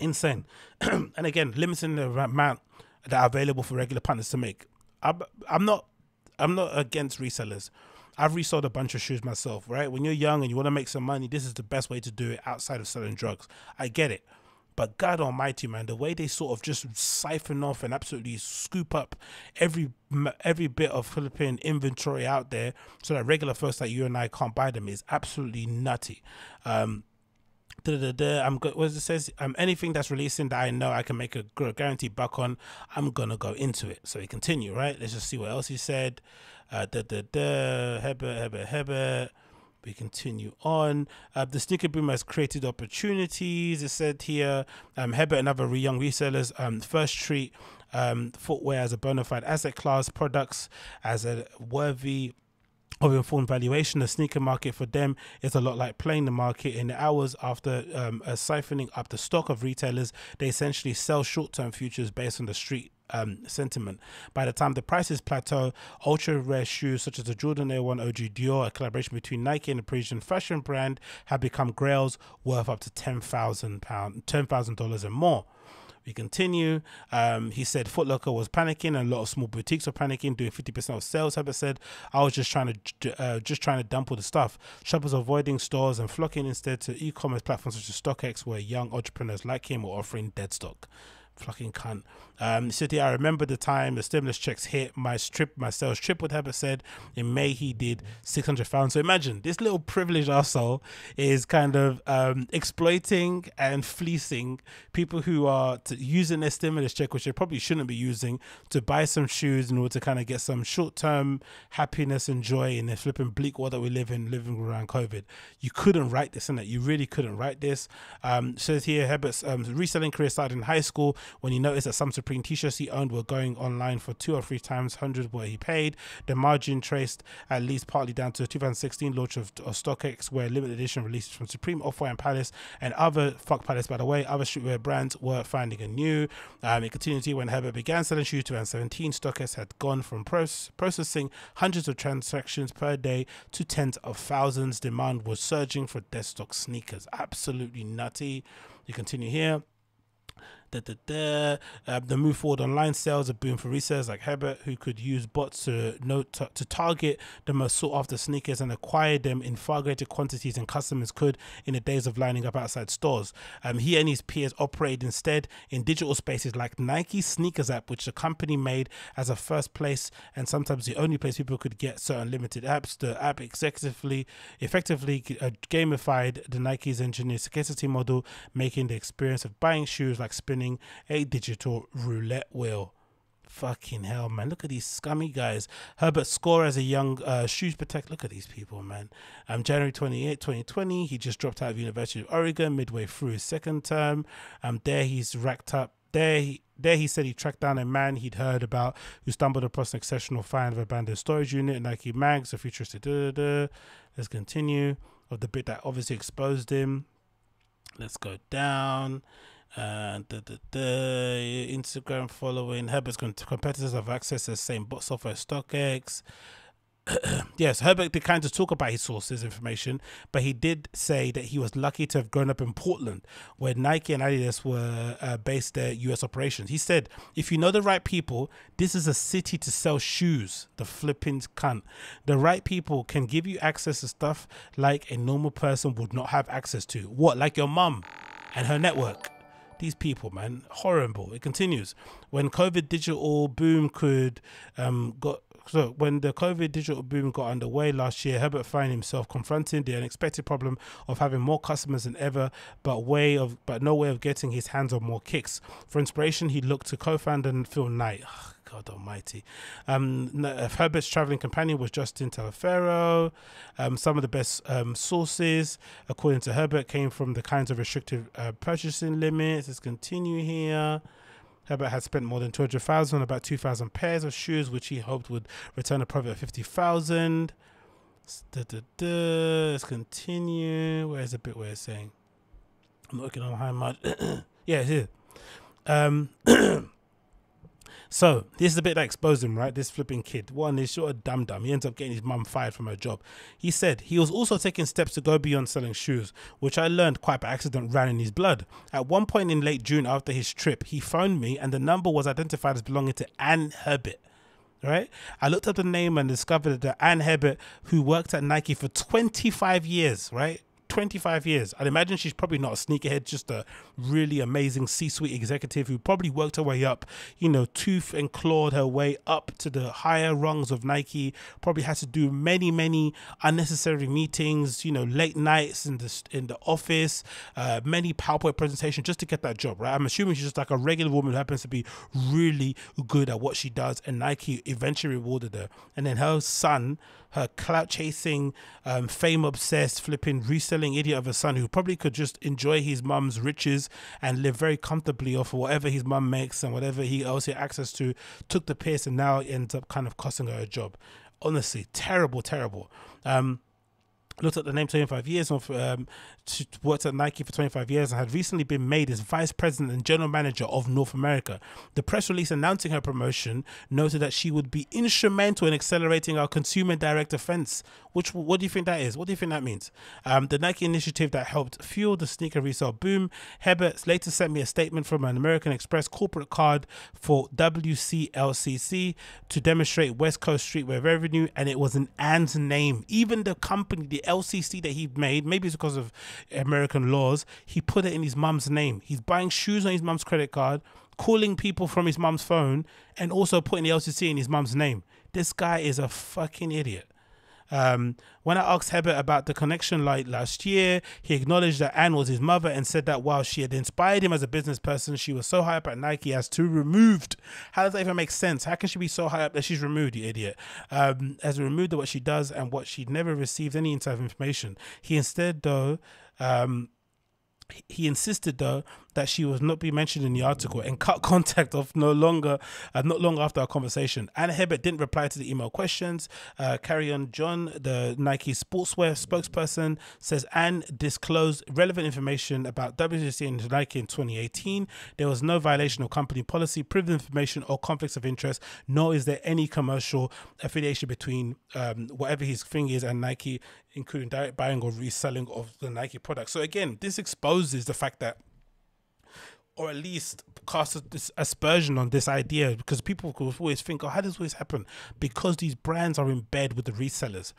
Insane. And again, limiting the amount that are available for regular partners to make. I'm not against resellers. I've resold a bunch of shoes myself, right? When you're young and you want to make some money, this is the best way to do it outside of selling drugs. I get it. But God almighty, man, the way they sort of just siphon off and absolutely scoop up every bit of flipping inventory out there so that regular folks like you and I can't buy them is absolutely nutty. What it says, anything that's releasing that I know I can make a guaranteed buck on, I'm gonna go into it. So we continue, right? Let's just see what else he said. Hebert. We continue on. The sneaker boom has created opportunities. It said here, Hebert and other young resellers first treat footwear as a bona fide asset class, products as a worthy of informed valuation. The sneaker market for them is a lot like playing the market. In the hours after siphoning up the stock of retailers, they essentially sell short-term futures based on the street sentiment. By the time the prices plateau, ultra rare shoes such as the Jordan Air 1 OG Dior, a collaboration between Nike and the Parisian fashion brand, have become grails worth up to $10,000 and more. We continue. He said Foot Locker was panicking and a lot of small boutiques were panicking, doing 50% of sales. Hebert said, "I was just trying to dump all the stuff. Shoppers avoiding stores and flocking instead to e-commerce platforms such as StockX, where young entrepreneurs like him were offering dead stock." Fucking cunt. City, I remember the time the stimulus checks hit, my sales tripled, Hebert said. In May, he did 600,000. So imagine, this little privileged arsehole is kind of exploiting and fleecing people who are using their stimulus check, which they probably shouldn't be using, to buy some shoes in order to kind of get some short-term happiness and joy in the flipping bleak world that we live in, living around COVID. You couldn't write this, innit? You really couldn't write this. Says here, Hebert's reselling career started in high school when he noticed that some Supreme t-shirts he owned were going online for 2 or 3 times hundreds what he paid. The margin traced at least partly down to the 2016 launch of StockX, where limited edition releases from Supreme, Off-White and Palace and other other streetwear brands were finding a new. In continuity, when Hebert began selling shoes in 2017, StockX had gone from processing hundreds of transactions per day to tens of thousands. Demand was surging for deadstock sneakers. Absolutely nutty. You continue here. The move forward online sales are boom for resellers like Hebert, who could use bots to target the most sought-after sneakers and acquire them in far greater quantities than customers could in the days of lining up outside stores. He and his peers operated instead in digital spaces like Nike's sneakers app, which the company made as a first place and sometimes the only place people could get certain limited apps. The app effectively gamified the Nike's engineered scarcity model, making the experience of buying shoes like spinning a digital roulette wheel. Fucking hell, man. Look at these scummy guys. Hebert scored as a young shoes protect. Look at these people, man. January 28, 2020, he just dropped out of University of Oregon midway through his second term. There he's racked up. There he said he tracked down a man he'd heard about who stumbled across an exceptional find of abandoned storage unit, Nike Mags, a futuristic Let's continue. Of the bit that obviously exposed him. Let's go down. Instagram following. Hebert's competitors have access to the same bot software, StockX. Yes, Hebert declined to talk about his sources information, but he did say that he was lucky to have grown up in Portland, where Nike and Adidas were based their US operations. He said, "If you know the right people, this is a city to sell shoes, the flipping cunt. The right people can give you access to stuff like a normal person would not have access to. What, like your mum and her network?" These people, man, horrible. It continues. When COVID digital boom could when the COVID digital boom got underway last year, Hebert found himself confronting the unexpected problem of having more customers than ever, but no way of getting his hands on more kicks. For inspiration, he looked to co-founder Phil Knight. God almighty. Hebert's traveling companion was Justin Talaferro. Some of the best sources, according to Hebert, came from the kinds of restrictive purchasing limits. Let's continue here. Hebert had spent more than 200,000 on about 2,000 pairs of shoes, which he hoped would return a profit of 50,000. Let's continue. Where's the bit where it's saying? I'm not looking on how much. Yeah, it's here. So this is the bit that exposed him, right? This flipping kid. One is sort of dumb. He ends up getting his mum fired from her job. He said he was also taking steps to go beyond selling shoes, which I learned quite by accident ran in his blood. At one point in late June after his trip, he phoned me and the number was identified as belonging to Ann Hebert. Right? I looked up the name and discovered that Ann Hebert, who worked at Nike for 25 years, right? 25 years. I'd imagine she's probably not a sneakerhead, just a really amazing C-suite executive who probably worked her way up, you know, tooth and clawed her way up to the higher rungs of Nike, probably had to do many unnecessary meetings, you know, late nights in the office, many PowerPoint presentations just to get that job, right? I'm assuming she's just like a regular woman who happens to be really good at what she does, and Nike eventually rewarded her. And then her son, her clout-chasing, fame-obsessed, flipping, reselling idiot of a son who probably could just enjoy his mum's riches and live very comfortably off of whatever his mum makes and whatever he also had access to, took the piss and now ends up kind of costing her a job. Honestly, terrible. Looked at the name 25 years, worked at Nike for 25 years and had recently been made as vice president and general manager of North America. The press release announcing her promotion noted that she would be instrumental in accelerating our consumer direct offense. What do you think that is? What do you think that means? The Nike initiative that helped fuel the sneaker resale boom. Hebert later sent me a statement from an American Express corporate card for WCLCC to demonstrate West Coast Streetwear revenue, and it was an Ann's name. Even the company, the LCC that he made, maybe it's because of American laws, he put it in his mum's name. He's buying shoes on his mum's credit card, calling people from his mum's phone, and also putting the LCC in his mum's name. This guy is a fucking idiot. When I asked Hebert about the connection last year, he acknowledged that Ann was his mother and said that while she had inspired him as a business person, she was so high up at Nike as to removed. How does that even make sense? How can she be so high up that she's removed, you idiot? As removed of what she does and what she'd never received any inside information. He insisted, though, that she was not be mentioned in the article and cut contact off not long after our conversation. Ann Hebert didn't reply to the email questions. Carry on John, the Nike sportswear spokesperson, says Ann disclosed relevant information about WCC and Nike in 2018. There was no violation of company policy, privy information or conflicts of interest, nor is there any commercial affiliation between whatever his thing is and Nike, including direct buying or reselling of the Nike product. So again, this exposes the fact that or at least cast this aspersion on this idea, because people could always think, oh, how does this always happen? Because these brands are in bed with the resellers.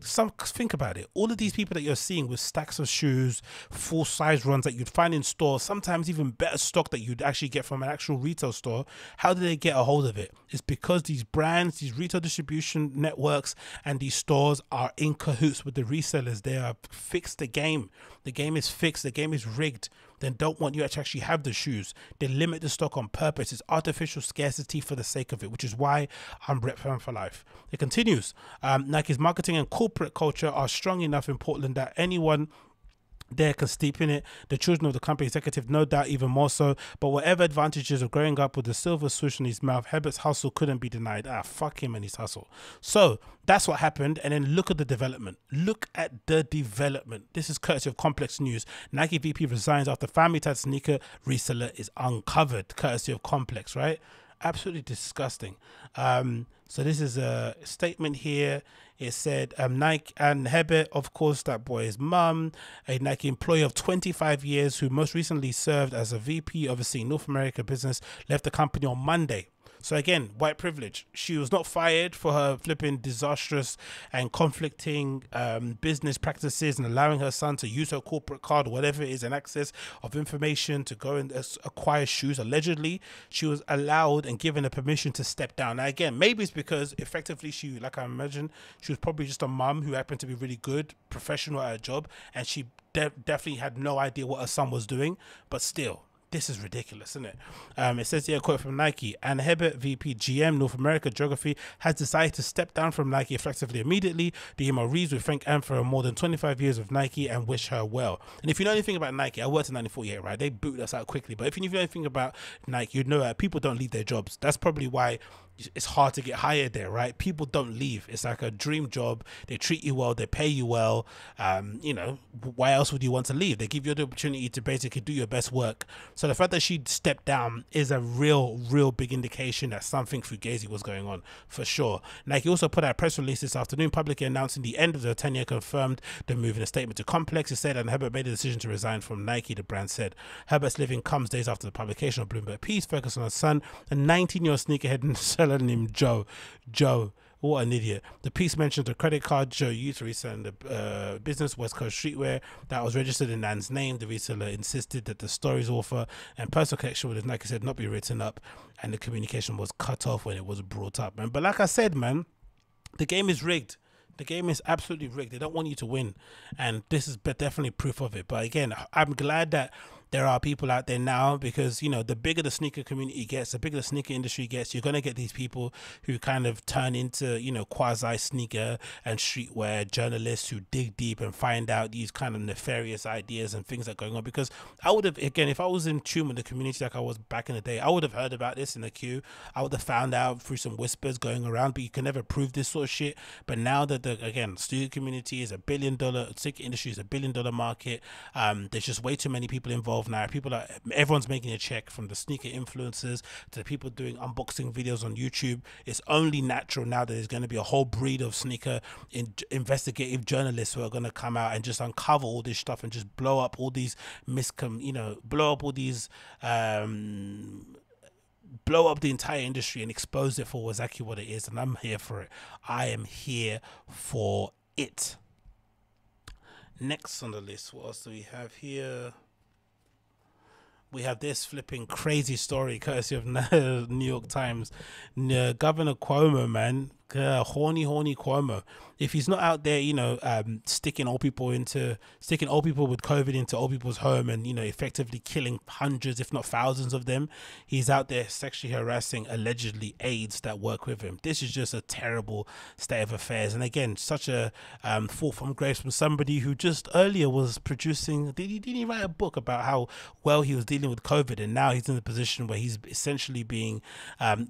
Think about it. All of these people that you're seeing with stacks of shoes, full size runs that you'd find in stores, sometimes even better stock that you'd actually get from an actual retail store. How do they get a hold of it? It's because these brands, these retail distribution networks and these stores are in cahoots with the resellers. They are fixed the game. The game is fixed. The game is rigged. They don't want you to actually have the shoes. They limit the stock on purpose. It's artificial scarcity for the sake of it, which is why I'm Brett Fan for life. It continues. Nike's marketing and corporate culture are strong enough in Portland that anyone there can steep in it. The children of the company executive, no doubt, even more so. But whatever advantages of growing up with the silver swoosh in his mouth, Hebert's hustle couldn't be denied. Ah, fuck him and his hustle. So that's what happened. And then look at the development. Look at the development. This is courtesy of Complex News. Nike VP resigns after family-tied sneaker reseller is uncovered. Courtesy of Complex, right? Absolutely disgusting. So this is a statement here. It said, Nike Ann Hebert, of course, that boy's mum, a Nike employee of 25 years who most recently served as a VP overseeing North America business, left the company on Monday. So again, white privilege. She was not fired for her flipping disastrous and conflicting business practices and allowing her son to use her corporate card, whatever it is, and access of information to go and acquire shoes. Allegedly, she was allowed and given the permission to step down. Now again, maybe it's because effectively she, like I imagine, she was probably just a mum who happened to be really good, professional at her job, and she definitely had no idea what her son was doing, but still. This is ridiculous, isn't it? It says here, a quote from Nike, Ann Hebert, VP GM, North America Geography, has decided to step down from Nike effectively immediately. The email reads, we thank Ann for more than 25 years with Nike and wish her well. And if you know anything about Nike, I worked in 1948, right? They booted us out quickly. But if you know anything about Nike, you'd know that people don't leave their jobs. That's probably why it's hard to get hired there, right? People don't leave. It's like a dream job. They treat you well. They pay you well. You know, why else would you want to leave? They give you the opportunity to basically do your best work. So the fact that she stepped down is a real big indication that something fugazi was going on, for sure. Nike also put out a press release this afternoon, publicly announcing the end of the tenure, confirmed the move in a statement to Complex. It said, and Hebert made the decision to resign from Nike, the brand said. Hebert's leaving comes days after the publication of Bloomberg piece, focused on her son, a 19-year-old sneakerhead and seller named Joe. What an idiot. The piece mentions a credit card Joe used to resell the business, West Coast Streetwear, that was registered in Ann's name. The reseller insisted that the story's author and personal connection with his Nike said not be written up, and the communication was cut off when it was brought up, man. But like I said, man, the game is rigged. The game is absolutely rigged. They don't want you to win, and this is definitely proof of it. But again, I'm glad that there are people out there now, because, you know, the bigger the sneaker community gets, the bigger the sneaker industry gets, you're going to get these people who kind of turn into, you know, quasi sneaker and streetwear journalists who dig deep and find out these kind of nefarious ideas and things that are going on. Because I would have, again, if I was in tune with the community like I was back in the day, I would have heard about this in the queue. I would have found out through some whispers going around, but you can never prove this sort of shit. But now that the, again, sneaker community is $1 billion, sneaker industry is $1 billion market, there's just way too many people involved. Now everyone's making a check, from the sneaker influencers to the people doing unboxing videos on YouTube. It's only natural now that there's going to be a whole breed of sneaker investigative journalists who are going to come out and just uncover all this stuff and just blow up all these blow up the entire industry and expose it for exactly what it is. And I'm here for it. I am here for it. Next on the list, what else do we have here? We have this flipping crazy story, courtesy of New York Times. Governor Cuomo, man. Horny Cuomo. If he's not out there, you know, sticking old people with COVID into old people's home and, you know, effectively killing hundreds, if not thousands of them, he's out there sexually harassing allegedly aides that work with him. This is just a terrible state of affairs. And again, such a fall from grace from somebody who just earlier was producing, didn't he write a book about how well he was dealing with COVID, and now he's in the position where he's essentially being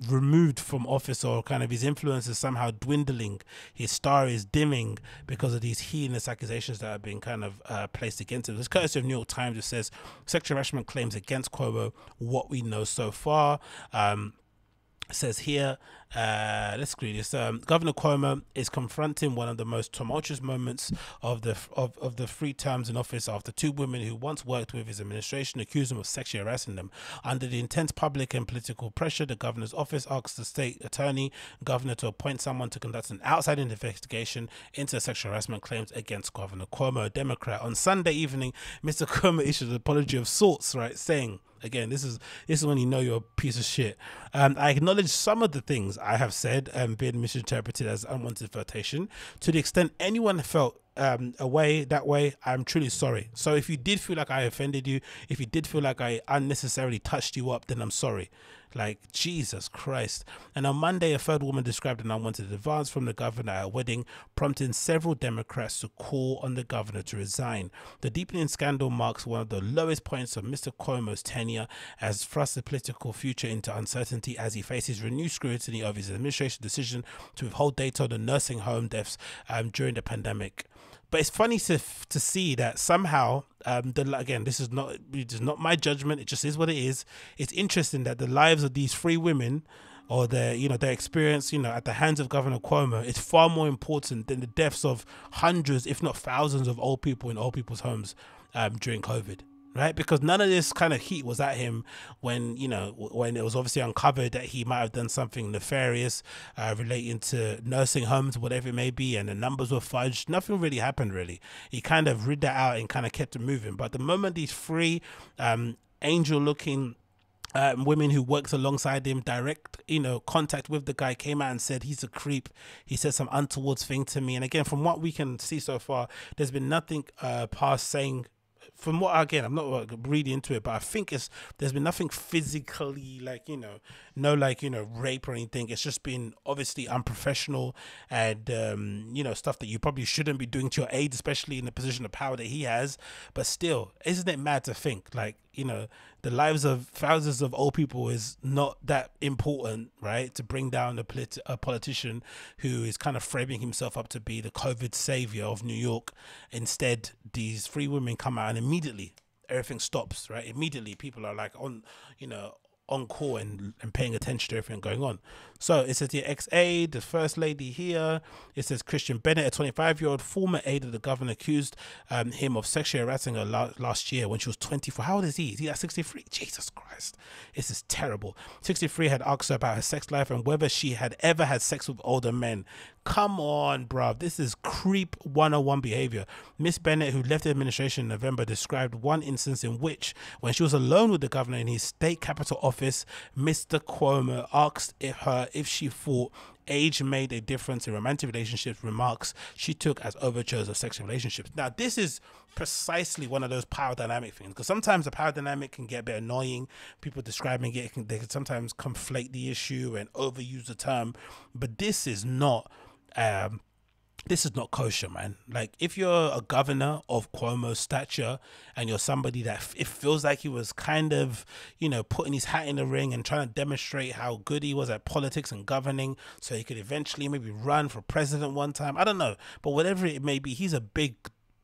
removed from office, or kind of his influence is somehow dwindling, his star is dimming because of these heinous accusations that have been kind of placed against him. This courtesy of New York Times, it says sexual harassment claims against Cuomo, what we know so far. says here, let's read this. Governor Cuomo is confronting one of the most tumultuous moments of the 3 terms in office after 2 women who once worked with his administration accused him of sexually harassing them. Under the intense public and political pressure, the governor's office asked the state attorney governor to appoint someone to conduct an outside investigation into sexual harassment claims against Governor Cuomo, a Democrat. On Sunday evening, Mr. Cuomo issued an apology of sorts, right, saying, again, this is when you know you're a piece of shit. I acknowledge some of the things I have said and been misinterpreted as unwanted flirtation. To the extent anyone felt that way, I'm truly sorry. So if you did feel like I offended you, if you did feel like I unnecessarily touched you up, then I'm sorry. Like, Jesus Christ. And on Monday, a 3rd woman described an unwanted advance from the governor at a wedding, prompting several Democrats to call on the governor to resign. The deepening scandal marks one of the lowest points of Mr. Cuomo's tenure, as thrusts the political future into uncertainty as he faces renewed scrutiny of his administration decision to withhold data on the nursing home deaths during the pandemic. But it's funny to see that somehow, again, this is not my judgment. It just is what it is. It's interesting that the lives of these 3 women, or their experience, at the hands of Governor Cuomo, is far more important than the deaths of hundreds, if not thousands, of old people in old people's homes during COVID. Right, because none of this kind of heat was at him when it was obviously uncovered that he might have done something nefarious relating to nursing homes, whatever it may be, and the numbers were fudged. Nothing really happened, really. He kind of rid that out and kind of kept it moving. But the moment these 3 angel-looking women who worked alongside him, direct contact with the guy, came out and said he's a creep, he said some untoward thing to me. And again, from what we can see so far, there's been nothing past saying. From what, again, I'm not reading into it, but I think there's been nothing physically, no rape or anything. It's just been obviously unprofessional and stuff that you probably shouldn't be doing to your aide, especially in the position of power that he has. But still, isn't it mad to think the lives of thousands of old people is not that important, right? To bring down a politician who is kind of framing himself up to be the COVID savior of New York. Instead, these 3 women come out and immediately everything stops, right? Immediately people are like on call and paying attention to everything going on. So it says the ex-aide, the first lady here, it says Christian Bennett, a 25-year-old former aide of the governor, accused him of sexually harassing her last year when she was 24. How old is he? Is he at 63? Jesus Christ. This is terrible. 63 had asked her about her sex life and whether she had ever had sex with older men. Come on, bruv. This is creep 101 behavior. Miss Bennett, who left the administration in November, described one instance in which, when she was alone with the governor in his state capital office, Mr. Cuomo asked her if she thought age made a difference in romantic relationships, remarks she took as overtures of sexual relationships. Now, this is precisely one of those power dynamic things, because sometimes the power dynamic can get a bit annoying. People describing it, they can sometimes conflate the issue and overuse the term. But this is not kosher, man. Like, if you're a governor of Cuomo's stature and you're somebody that it feels like he was kind of, putting his hat in the ring and trying to demonstrate how good he was at politics and governing so he could eventually maybe run for president one time. I don't know. But whatever it may be, he's a big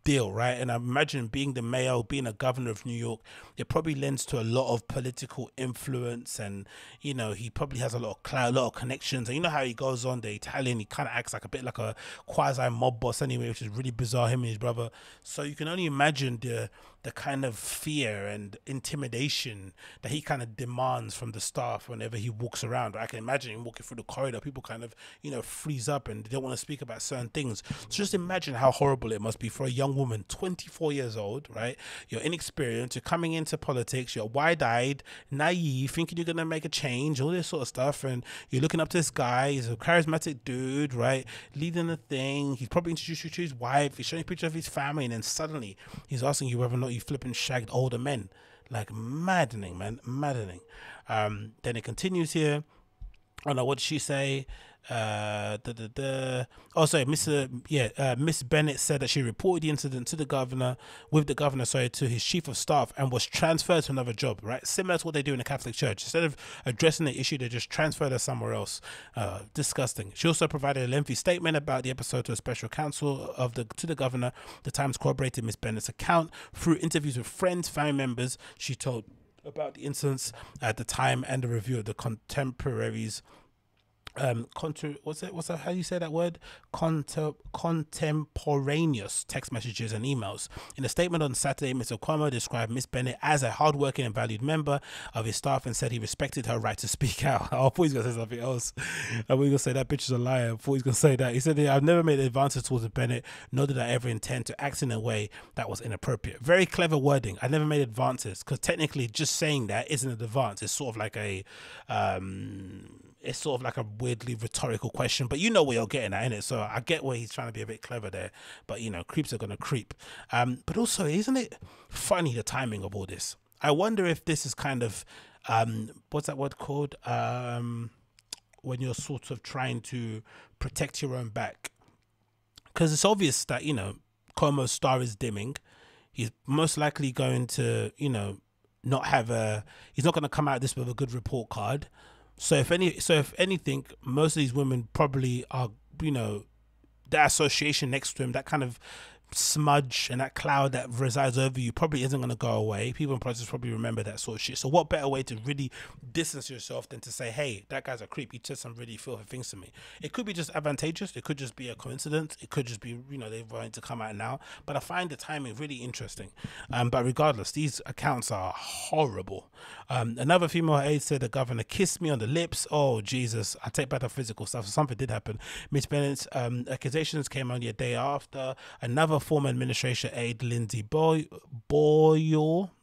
deal, right? And I imagine being the mayor, being a governor of New York, it probably lends to a lot of political influence, and he probably has a lot of clout, a lot of connections. And you know how he goes on the Italian, he kind of acts like a quasi mob boss anyway, which is really bizarre, him and his brother. So you can only imagine the kind of fear and intimidation that he kind of demands from the staff whenever he walks around. I can imagine him walking through the corridor, people kind of freeze up and they don't want to speak about certain things. So just imagine how horrible it must be for a young woman, 24 years old, right? You're inexperienced, you're coming into politics, you're wide-eyed, naive, thinking you're gonna make a change, all this sort of stuff, and you're looking up to this guy. He's a charismatic dude, right, leading the thing. He's probably introduced you to his wife, he's showing a picture of his family, and then suddenly he's asking you whether or not you flipping shagged older men. Like, maddening, man, maddening. Then it continues here. I don't know, what did she say? Miss Bennett said that she reported the incident to his chief of staff and was transferred to another job, right? Similar to what they do in the Catholic Church. Instead of addressing the issue, they just transferred her somewhere else. Disgusting. She also provided a lengthy statement about the episode to a special counsel to the governor. The Times corroborated Miss Bennett's account through interviews with friends, family members. She told about the incidents at the time and the review of the contemporaries. Contemporaneous text messages and emails. In a statement on Saturday, Mr. Cuomo described Ms. Bennett as a hardworking and valued member of his staff and said he respected her right to speak out. I thought he was going to say something else. I was going to say that bitch is a liar. I thought he was going to say that. He said, I've never made advances towards Bennett, nor did I ever intend to act in a way that was inappropriate. Very clever wording. I never made advances, because technically just saying that isn't an advance. It's sort of like a... it's sort of like a weirdly rhetorical question, but you know where you're getting at, innit? So I get where he's trying to be a bit clever there, but you know, creeps are gonna creep. But also, isn't it funny the timing of all this? I wonder if this is kind of what's that word called? When you're sort of trying to protect your own back, because it's obvious that, you know, Cuomo's star is dimming. He's most likely going to, you know, not have a. He's not going to come out of this with a good report card. So if anything, most of these women probably are, you know, that association next to him, that kind of smudge and that cloud that resides over you probably isn't going to go away. People in practice probably remember that sort of shit. So what better way to really distance yourself than to say, hey, that guy's a creep, he said some really filthy things to me. It could be just advantageous, it could just be a coincidence, it could just be, you know, they're wanting to come out now. But I find the timing really interesting. But regardless, these accounts are horrible. Another female aide said the governor kissed me on the lips. Oh Jesus, I take back the physical stuff. So something did happen. Miss Bennett's accusations came only a day after another former administration aide Lindsay Boyle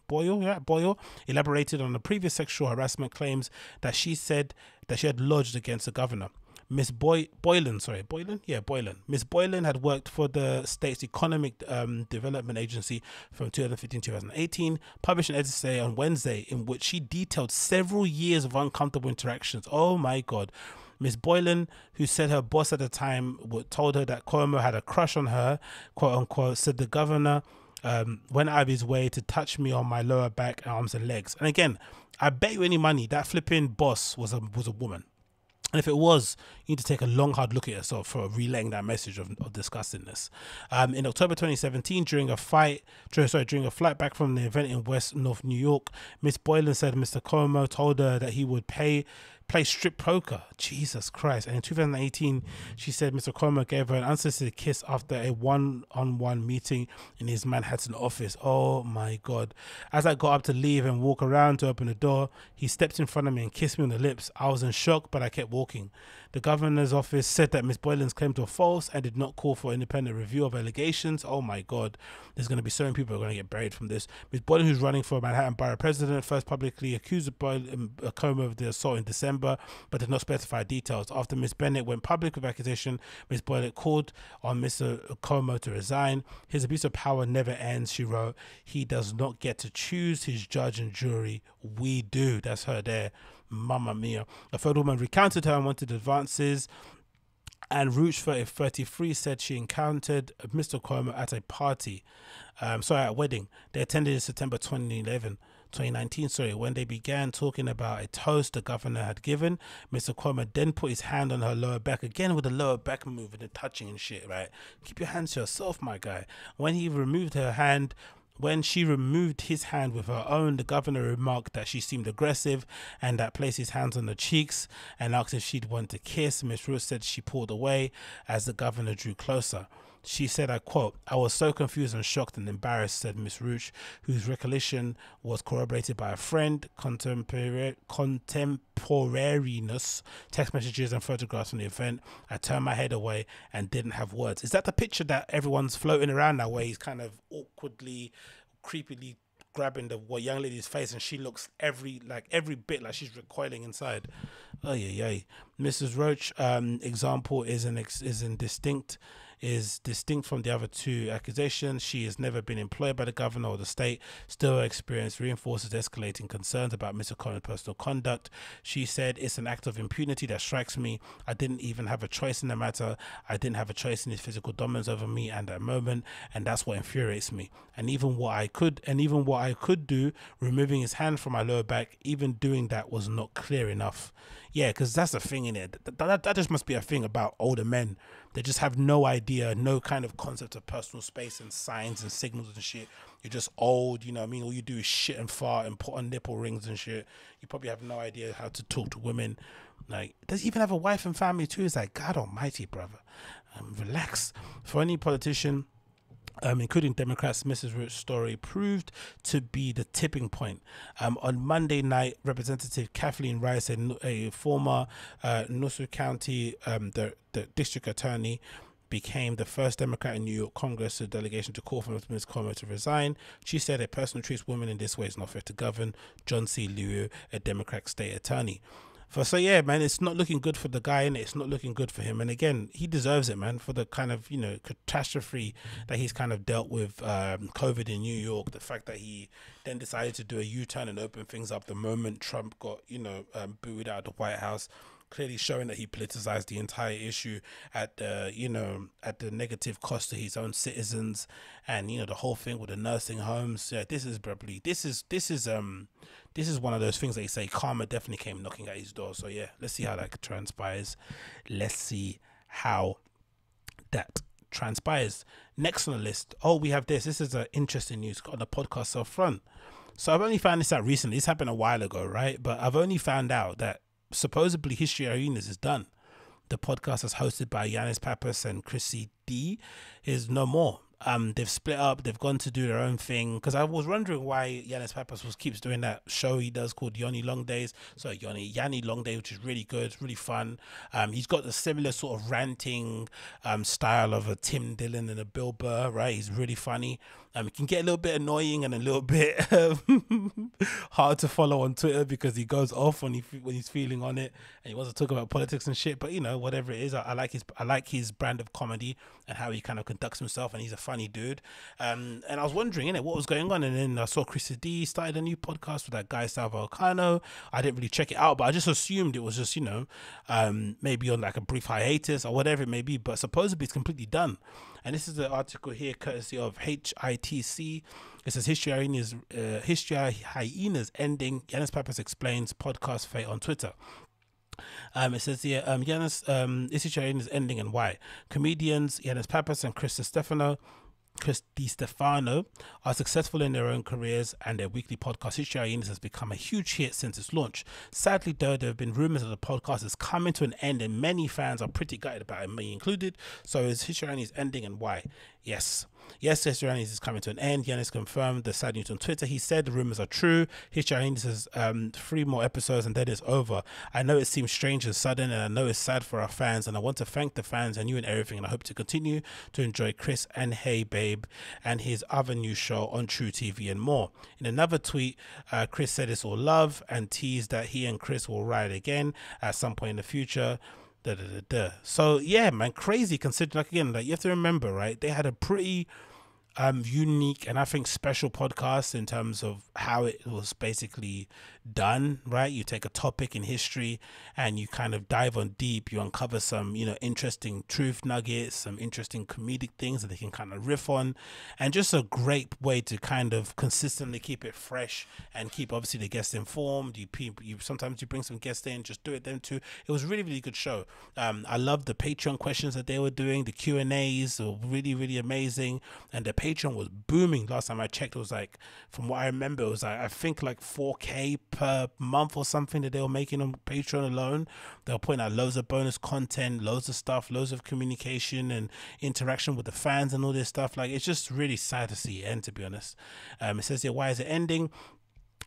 elaborated on the previous sexual harassment claims that she said that she had lodged against the governor. Miss Boylan. Miss Boylan had worked for the state's Economic Development Agency from 2015 to 2018, published an essay on Wednesday in which she detailed several years of uncomfortable interactions. Oh my God. Miss Boylan, who said her boss at the time told her that Cuomo had a crush on her, quote unquote, said the governor went out of his way to touch me on my lower back, arms and legs. And again, I bet you any money that flipping boss was a woman. And if it was, you need to take a long, hard look at yourself for relaying that message of disgustingness. In October 2017, during a flight back from the event in North New York, Miss Boylan said Mr. Cuomo told her that he would play strip poker. Jesus Christ. And in 2018, she said Mr. Cuomo gave her an unsolicited kiss after a one-on-one meeting in his Manhattan office. Oh my God. As I got up to leave and walk around to open the door, he stepped in front of me and kissed me on the lips. I was in shock, but I kept walking. The governor's office said that Miss Boylan's claims were false and did not call for independent review of allegations. Oh my God. There's going to be so many people who are going to get buried from this. Miss Boylan, who's running for Manhattan Borough President, first publicly accused Cuomo of the assault in December, but did not specify details. After Miss Bennett went public with accusation, Miss Boylan called on Mr. Cuomo to resign. His abuse of power never ends, she wrote. He does not get to choose his judge and jury. We do. That's her there. Mamma mia. A third woman recounted her unwanted advances. And Roach 33 said she encountered Mr. Cuomo at a party. At a wedding. They attended in September 2019, when they began talking about a toast the governor had given. Mr. Cuomo then put his hand on her lower back, again with the lower back move and the touching and shit, right? Keep your hands to yourself, my guy. When she removed his hand with her own, the governor remarked that she seemed aggressive and that placed his hands on her cheeks and asked if she'd want to kiss. Miss Ruth said she pulled away as the governor drew closer. She said, I quote, I was so confused and shocked and embarrassed, said Miss Roach, whose recollection was corroborated by a friend. Contemporariness, text messages and photographs from the event. I turned my head away and didn't have words. Is that the picture that everyone's floating around now, where he's kind of awkwardly, creepily grabbing the young lady's face and she looks every bit like she's recoiling inside? Oh yeah, yeah. Mrs. Roach example is distinct from the other two accusations. She has never been employed by the governor or the state. Still, her experience reinforces escalating concerns about Mr. Cuomo's personal conduct. She said, it's an act of impunity that strikes me. I didn't even have a choice in the matter. I didn't have a choice in his physical dominance over me at that moment, and that's what infuriates me. And even what I could do, removing his hand from my lower back, even doing that was not clear enough. Yeah, because that's the thing in it. That just must be a thing about older men. They just have no idea, no kind of concept of personal space and signs and signals and shit. You're just old, you know what I mean? All you do is shit and fart and put on nipple rings and shit. You probably have no idea how to talk to women. Like, does he even have a wife and family too? It's like, God almighty, brother. Relax. For any politician, including Democrats, Mrs. Root's story proved to be the tipping point. On Monday night, Representative Kathleen Rice, a former Nassau County the district attorney, became the first Democrat in New York Congress to delegation to call for Ms. Cuomo to resign. She said a person who treats women in this way is not fair to govern. John C. Liu, a Democrat state attorney. So yeah, man, it's not looking good for the guy, and it's not looking good for him. And again, he deserves it, man, for the kind of, you know, catastrophe that he's kind of dealt with. COVID in New York, the fact that he then decided to do a U-turn and open things up the moment Trump got, you know, booed out of the White House, clearly showing that he politicized the entire issue at the, you know, at the negative cost to his own citizens, and you know the whole thing with the nursing homes. Yeah, this is one of those things that you say karma definitely came knocking at his door. So yeah, let's see how that transpires. Let's see how that transpires. Next on the list, oh, we have this. This is an interesting news on the podcast so front. So I've only found this out recently. This happened a while ago, right? But I've only found out that supposedly History Arenas is done. The podcast is hosted by Yannis Pappas and Chrissy D is no more. They've split up. They've gone to do their own thing, because I was wondering why Yannis Pappas keeps doing that show he does called Yanni Long Day, which is really good, really fun. He's got the similar sort of ranting style of a Tim Dillon and a Bill Burr, right? He's really funny. It can get a little bit annoying and a little bit hard to follow on Twitter, because he goes off when he's feeling on it, and he wants to talk about politics and shit. But you know, whatever it is, I like his brand of comedy and how he kind of conducts himself, and he's a funny dude. And I was wondering, innit, what was going on, and then I saw Chrissy D started a new podcast with that guy Salvo Arcano. I didn't really check it out, but I just assumed it was just, you know, maybe on like a brief hiatus or whatever it may be, but supposedly it's completely done. And this is the article here, courtesy of HITC. It says History Hyenas ending. Yannis Pappas explains podcast fate on Twitter. It says here, Yannis, History Hyenas ending and why. Comedians Yannis Pappas and Chris DiStefano are successful in their own careers, and their weekly podcast History Hyenas has become a huge hit since its launch. Sadly though, there have been rumors that the podcast is coming to an end, and many fans are pretty gutted about it, me included. So is History Hyenas ending and why? Yes, History Hyenas is coming to an end. Yannis confirmed the sad news on Twitter. He said the rumors are true. History Hyenas has 3 more episodes and then it's over. I know it seems strange and sudden, and I know it's sad for our fans, and I want to thank the fans and you and everything, and I hope to continue to enjoy Chris and Hey Babe and his other new show on True TV and more. In another tweet, Chris said it's all love, and teased that he and Chris will ride again at some point in the future. So yeah, man, crazy, considering, like, again, like, you have to remember, right, they had a pretty unique and I think special podcast in terms of how it was basically done, right? You take a topic in history and you kind of dive on deep, you uncover some, you know, interesting truth nuggets, some interesting comedic things that they can kind of riff on, and just a great way to kind of consistently keep it fresh and keep obviously the guests informed. You sometimes you bring some guests in, just do it them too. It was a really, really good show. I loved the Patreon questions that they were doing. The Q&A's were really, really amazing, and the Patreon was booming. Last time I checked, it was like, from what I remember, it was like, I think like 4K per month or something that they were making on Patreon alone. They were putting out loads of bonus content, loads of stuff, loads of communication and interaction with the fans and all this stuff. Like, it's just really sad to see it end, to be honest. It says here, why is it ending?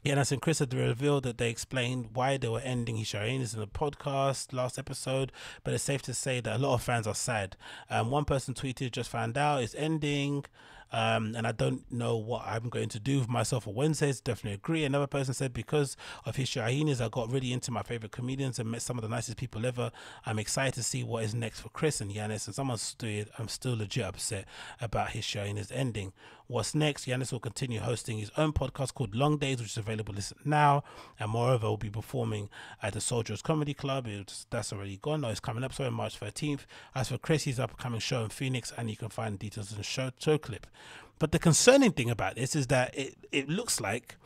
Yannis and Chris had revealed that they explained why they were ending History Hyenas in the podcast last episode, but it's safe to say that a lot of fans are sad. One person tweeted, just found out it's ending, and I don't know what I'm going to do with myself for Wednesdays. Definitely agree. Another person said, because of History Hyenas, I got really into my favorite comedians and met some of the nicest people ever. I'm excited to see what is next for Chris and Yannis. And someone stood, I'm still legit upset about History Hyenas ending. What's next? Yannis will continue hosting his own podcast called Long Days, which is available now, and moreover will be performing at the Soldiers Comedy Club. That's already gone. No, it's coming up, sorry, March 13th. As for Chris, he's upcoming show in Phoenix, and you can find details in the show clip. But the concerning thing about this is that it looks like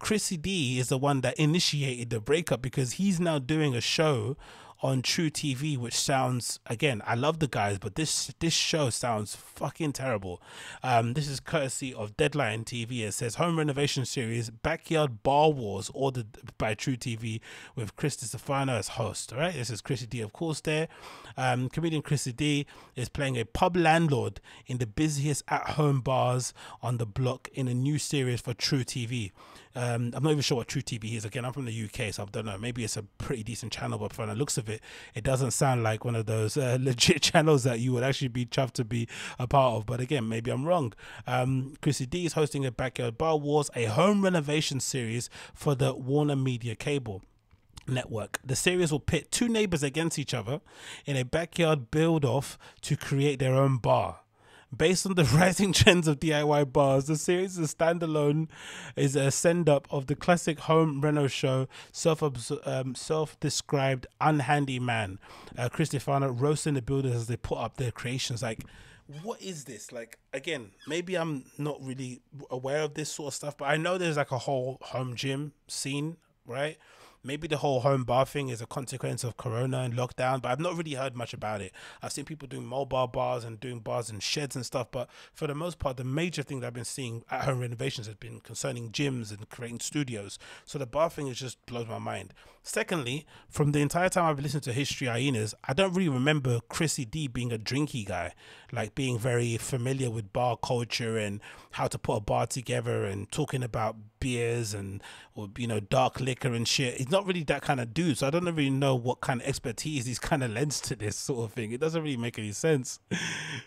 Chrissy D is the one that initiated the breakup, because he's now doing a show on True TV, which sounds, again, I love the guys, but this show sounds fucking terrible. This is courtesy of Deadline TV. It says home renovation series Backyard Bar Wars, ordered by True TV with Chris DiStefano as host. All right, this is Chrissy D, of course, there. Comedian Chrissy D is playing a pub landlord in the busiest at-home bars on the block in a new series for True TV. I'm not even sure what True TV is. Again, I'm from the UK, so I don't know. Maybe it's a pretty decent channel, but from the looks of it, it doesn't sound like one of those legit channels that you would actually be chuffed to be a part of. But again, maybe I'm wrong. Chrissy D is hosting a Backyard Bar Wars, a home renovation series for the Warner Media Cable network. The series will pit two neighbors against each other in a backyard build-off to create their own bar. Based on the rising trends of DIY bars, the series is standalone, is a send-up of the classic home reno show, self-described unhandy man. Chris DiStefano roasting the builders as they put up their creations. Like, what is this? Like, again, maybe I'm not really aware of this sort of stuff, but I know there's like a whole home gym scene, right? Maybe the whole home bar thing is a consequence of Corona and lockdown, but I've not really heard much about it. I've seen people doing mobile bars and doing bars and sheds and stuff, but for the most part, the major thing that I've been seeing at home renovations has been concerning gyms and creating studios. So the bar thing is just blows my mind. Secondly, from the entire time I've listened to History Hyenas, I don't really remember Chrissy D being a drinky guy, like being very familiar with bar culture and how to put a bar together and talking about beers and, or, you know, dark liquor and shit. Not really that kind of dude, so I don't really know what kind of expertise he's kind of lends to this sort of thing. It doesn't really make any sense.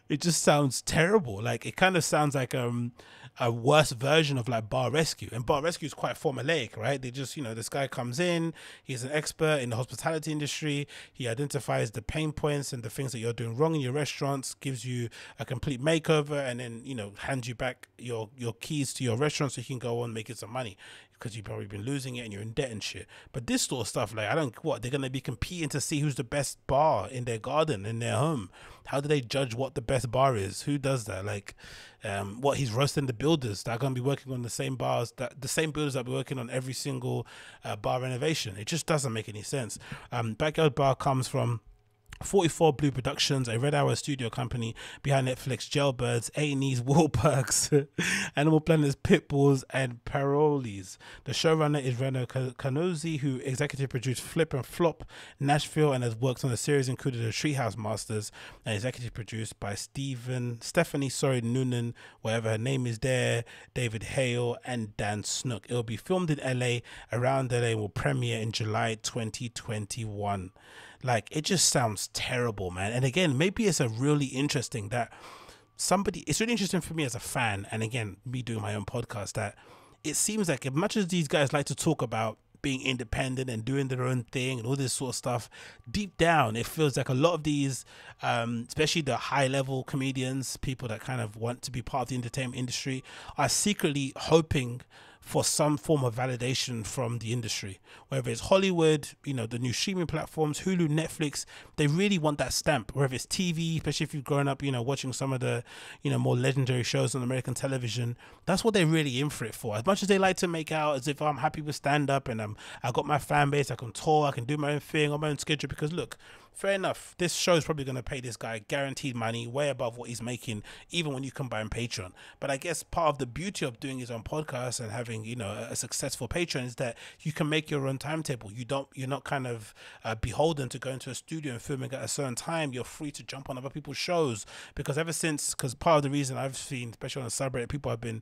It just sounds terrible. Like, it kind of sounds like a worse version of like Bar Rescue, and Bar Rescue is quite formulaic, right? They just, you know, this guy comes in, he's an expert in the hospitality industry, he identifies the pain points and the things that you're doing wrong in your restaurants, gives you a complete makeover, and then, you know, hands you back your keys to your restaurant so you can go on making some money, because you've probably been losing it and you're in debt and shit. But this sort of stuff, like, I don't, what, they're going to be competing to see who's the best bar in their garden, in their home. How do they judge what the best bar is? Who does that? Like, what, he's roasting the builders that are going to be working on the same bars, that the same builders that be working on every single bar renovation. It just doesn't make any sense. Backyard Bar comes from 44 Blue Productions, a Red Hour studio company behind Netflix, Jailbirds, A&E's, Wahlbergs, Animal Planet's Pitbulls, and Parolees. The showrunner is Reno Canozzi, who executive produced Flip and Flop Nashville and has worked on a series included The Treehouse Masters, and executive produced by Stephanie Noonan, whatever her name is there, David Hale, and Dan Snook. It will be filmed in LA, around LA, will premiere in July 2021. Like, it just sounds terrible, man. And again, maybe it's a really interesting that somebody, it's really interesting for me as a fan, and again, me doing my own podcast, that it seems like as much as these guys like to talk about being independent and doing their own thing and all this sort of stuff, deep down it feels like a lot of these especially the high level comedians, people that kind of want to be part of the entertainment industry, are secretly hoping for some form of validation from the industry, whether it's Hollywood, you know, the new streaming platforms, Hulu, Netflix. They really want that stamp, whether it's TV, especially if you've grown up, you know, watching some of the, you know, more legendary shows on American television. That's what they're really in for it for. As much as they like to make out as if I'm happy with stand-up and I got my fan base, I can tour, I can do my own thing on my own schedule, because look, fair enough, this show is probably going to pay this guy guaranteed money way above what he's making, even when you combine Patreon. But I guess part of the beauty of doing his own podcast and having, you know, a successful Patreon is that you can make your own timetable. You're not kind of beholden to going to a studio and filming at a certain time. You're free to jump on other people's shows, because ever since, because part of the reason I've seen, especially on the subreddit, people have been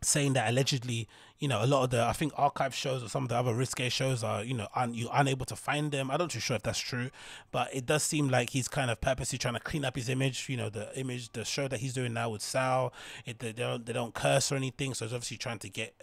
saying that allegedly, you know, a lot of the, I think, archive shows or some of the other risque shows are, you know, you're unable to find them. I'm not too sure if that's true, but it does seem like he's kind of purposely trying to clean up his image. You know, the image, the show that he's doing now with Sal, they don't curse or anything, so he's obviously trying to get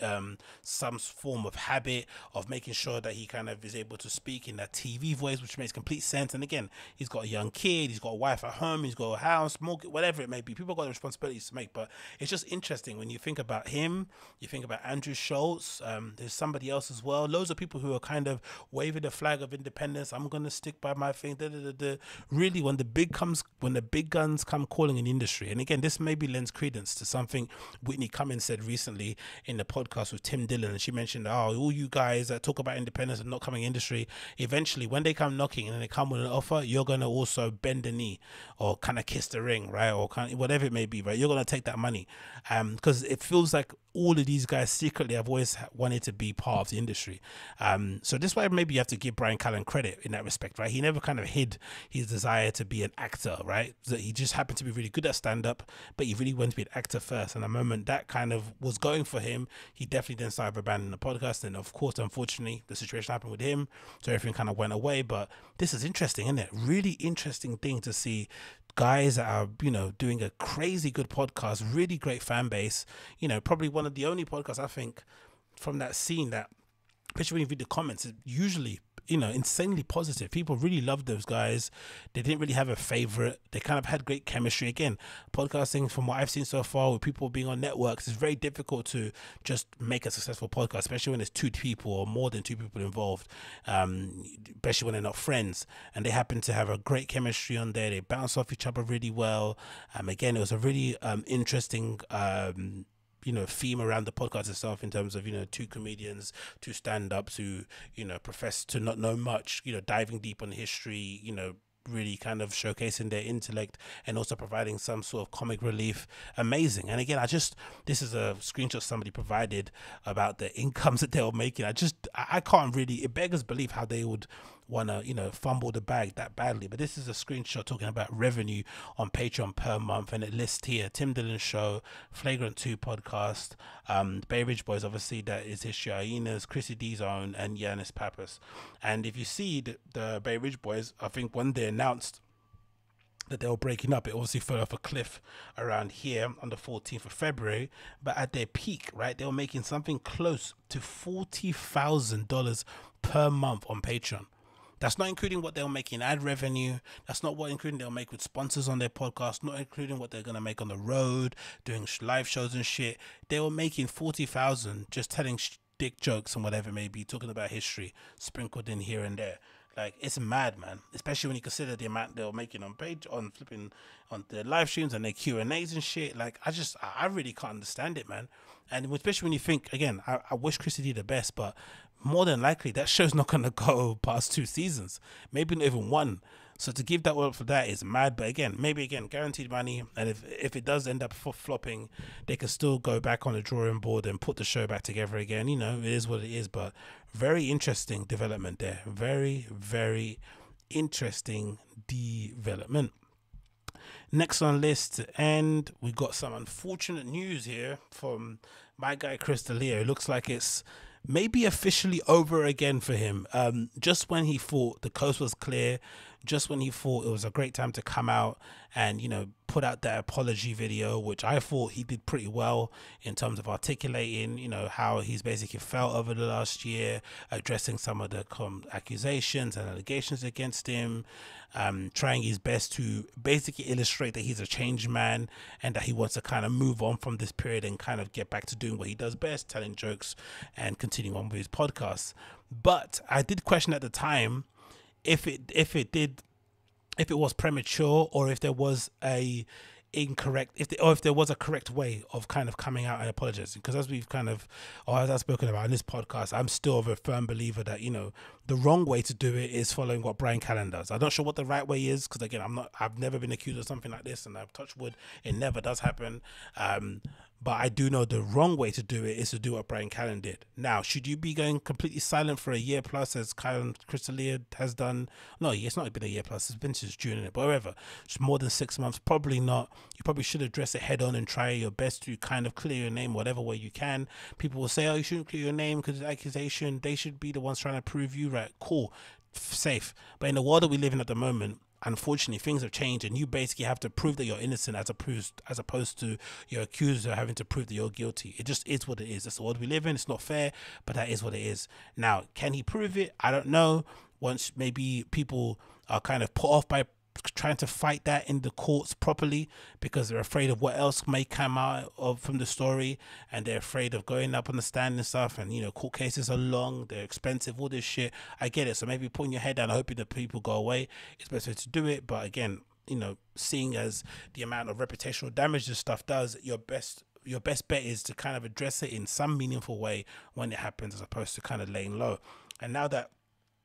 some form of habit of making sure that he kind of is able to speak in that TV voice, which makes complete sense. And again, he's got a young kid, he's got a wife at home, he's got a house, mortgage, whatever it may be. People got responsibilities to make, but it's just interesting when you think about him, you think about Andrew Schultz. There's somebody else as well. Loads of people who are kind of waving the flag of independence. I'm going to stick by my thing. Da, da, da, da. Really, when the big guns come calling in the industry. And again, this maybe lends credence to something Whitney Cummings said recently in the podcast with Tim Dillon. And she mentioned, oh, all you guys that talk about independence and not coming industry, eventually when they come knocking and they come with an offer, you're going to also bend the knee or kind of kiss the ring, right? Or kind of, whatever it may be, right? You're going to take that money. Because it feels like all of these guys secretly have always wanted to be part of the industry. So this way, maybe you have to give Brian Callen credit in that respect, right? He never kind of hid his desire to be an actor, right? So he just happened to be really good at stand-up, but he really wanted to be an actor first. And the moment that kind of was going for him, he definitely then started abandoning the podcast. And of course, unfortunately, the situation happened with him, so everything kind of went away. But this is interesting, isn't it? Really interesting thing to see guys that are, you know, doing a crazy good podcast, really great fan base, you know, probably one of the only podcasts, I think, from that scene that, especially when you read the comments, it usually, you know, insanely positive. People really loved those guys. They didn't really have a favorite. They kind of had great chemistry. Again, podcasting, from what I've seen so far, with people being on networks, it's very difficult to just make a successful podcast, especially when there's two people or more than two people involved, especially when they're not friends. And they happen to have a great chemistry on there. They bounce off each other really well. Again, it was a really interesting you know, theme around the podcast itself, in terms of, you know, two comedians, two stand-ups who, you know, profess to not know much, you know, diving deep on history, you know, really kind of showcasing their intellect and also providing some sort of comic relief. Amazing. And again, I just, this is a screenshot somebody provided about the incomes that they were making. I can't really, it beggars belief how they would want to, you know, fumble the bag that badly. But this is a screenshot talking about revenue on Patreon per month, and it lists here Tim Dillon Show, Flagrant 2 Podcast, Bay Ridge Boys, obviously that is his show, Hyenas, Chrissy D's own, and Yannis Pappas. And if you see the Bay Ridge Boys, I think when they announced that they were breaking up, it obviously fell off a cliff around here on the 14th of February. But at their peak, right, they were making something close to $40,000 per month on Patreon. That's not including what they'll make in ad revenue. That's not what including they'll make with sponsors on their podcast, not including what they're going to make on the road, doing live shows and shit. They were making $40,000 just telling dick jokes and whatever it may be, talking about history sprinkled in here and there. Like, it's mad, man, especially when you consider the amount they were making on page, on flipping, on their live streams and their Q&As and shit. Like, I really can't understand it, man. And especially when you think, again, I wish Chrissy D the best, but more than likely, that show's not going to go past 2 seasons, maybe not even 1. So to give that up for that is mad. But again, maybe again, guaranteed money. And if it does end up flopping, they can still go back on the drawing board and put the show back together again. You know, it is what it is. But very interesting development there. Very, very interesting development. Next on list, and we got some unfortunate news here from my guy, Chris D'Elia. It looks like it's maybe officially over again for him. Just when he thought the coast was clear, just when he thought it was a great time to come out and, you know, put out that apology video, which I thought he did pretty well in terms of articulating, you know, how he's basically felt over the last year, addressing some of the accusations and allegations against him, trying his best to basically illustrate that he's a changed man and that he wants to kind of move on from this period and kind of get back to doing what he does best, telling jokes and continuing on with his podcast. But I did question at the time if it was premature, or if there was a incorrect, if there was a correct way of kind of coming out and apologizing. Because as we've kind of, or as I've spoken about in this podcast, I'm still a firm believer that, you know, the wrong way to do it is following what Brian Callen does. I'm not sure what the right way is, because again, I've never been accused of something like this, and I've touched wood, it never does happen. But I do know the wrong way to do it is to do what Brian Callen did. Now, should you be going completely silent for a year plus, as Chris D'Elia has done? No, it's not been a year plus. It's been since June, but whatever. It's more than 6 months. Probably not. You probably should address it head on and try your best to kind of clear your name whatever way you can. People will say, oh, you shouldn't clear your name because it's accusation. They should be the ones trying to prove you right. Cool. Safe. But in the world that we live in at the moment, unfortunately, things have changed, and you basically have to prove that you're innocent as opposed to your accuser having to prove that you're guilty. It just is what it is. That's the world we live in. It's not fair, but that is what it is. Now, can he prove it? I don't know. Once maybe people are kind of put off by trying to fight that in the courts properly, because they're afraid of what else may come out of from the story, and they're afraid of going up on the stand and stuff. And, you know, court cases are long, they're expensive, all this shit. I get it. So maybe putting your head down hoping that people go away is better to do it. But again, you know, seeing as the amount of reputational damage this stuff does, your best bet is to kind of address it in some meaningful way when it happens, as opposed to kind of laying low. And now that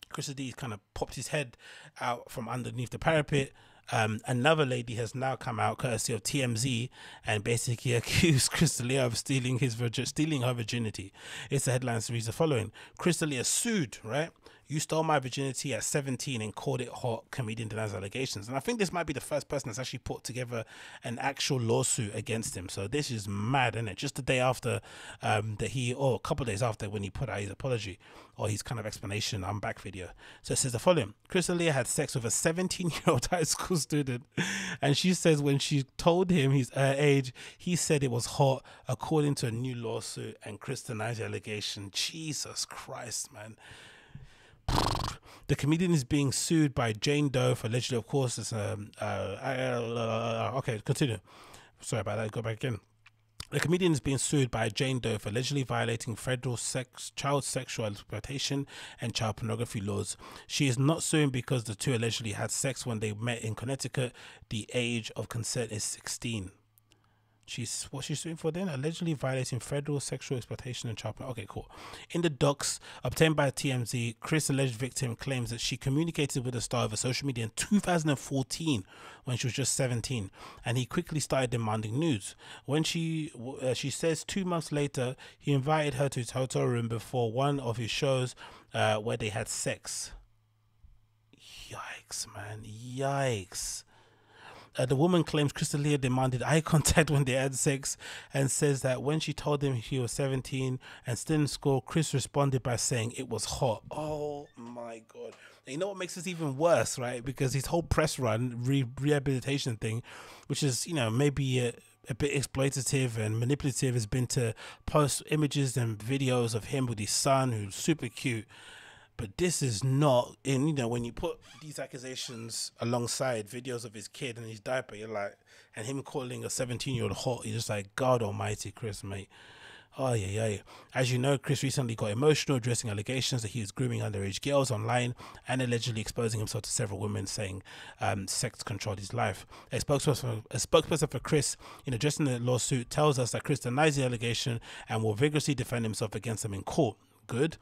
Chrissy D kind of popped his head out from underneath the parapet, another lady has now come out, courtesy of TMZ, and basically accused Chrissy D of stealing her virginity. It's a headline series the following: Chrissy D sued, right? You stole my virginity at 17 and called it hot. Comedian denies allegations. And I think this might be the first person that's actually put together an actual lawsuit against him. So this is mad, isn't it? Just the day after a couple of days after, when he put out his apology, or his kind of explanation, I'm back video. So it says the following: Chrissy D had sex with a 17-year-old high school student, and she says when she told him her age, he said it was hot, according to a new lawsuit, and Chrissy D denies the allegation. Jesus Christ, man. The comedian is being sued by Jane Doe for allegedly, of course, it's okay, continue. Sorry about that, go back again. The comedian is being sued by Jane Doe for allegedly violating federal child sexual exploitation and child pornography laws. She is not suing because the two allegedly had sex when they met in Connecticut. The age of consent is 16. What's she suing for then? Allegedly violating federal sexual exploitation and child pornography. Okay, cool. In the docs obtained by TMZ, Chris, alleged victim, claims that she communicated with the star over social media in 2014 when she was just 17, and he quickly started demanding nudes. When she says 2 months later, he invited her to his hotel room before one of his shows where they had sex. Yikes, man. Yikes. The woman claims Chrissy D demanded eye contact when they had sex, and says that when she told him she was 17 and still in school, Chris responded by saying it was hot. Oh my God. And you know what makes this even worse, right? Because his whole press run rehabilitation thing, which is, you know, maybe a bit exploitative and manipulative, has been to post images and videos of him with his son, who's super cute. But this is not, and you know, when you put these accusations alongside videos of his kid and his diaper, you're like, and him calling a 17-year-old hot, you're just like, God almighty, Chris, mate. Oh, yeah, yeah. As you know, Chris recently got emotional, addressing allegations that he was grooming underage girls online and allegedly exposing himself to several women, saying sex controlled his life. A spokesperson for Chris, in addressing the lawsuit, tells us that Chris denies the allegation and will vigorously defend himself against them in court. Good.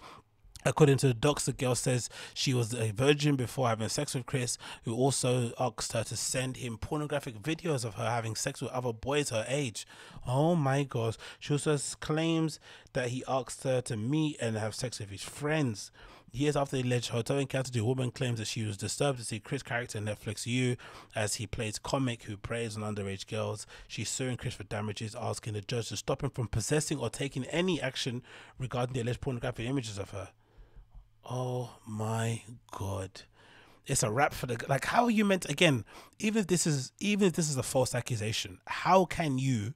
According to the docs, the girl says she was a virgin before having sex with Chris, who also asked her to send him pornographic videos of her having sex with other boys her age. Oh my gosh. She also claims that he asked her to meet and have sex with his friends. Years after the alleged hotel encounter, the woman claims that she was disturbed to see Chris' character in Netflix U as he plays comic who preys on underage girls. She's suing Chris for damages, asking the judge to stop him from possessing or taking any action regarding the alleged pornographic images of her. Oh my God. It's a wrap for the, like, how are you meant to, again, even if this is a false accusation, how can you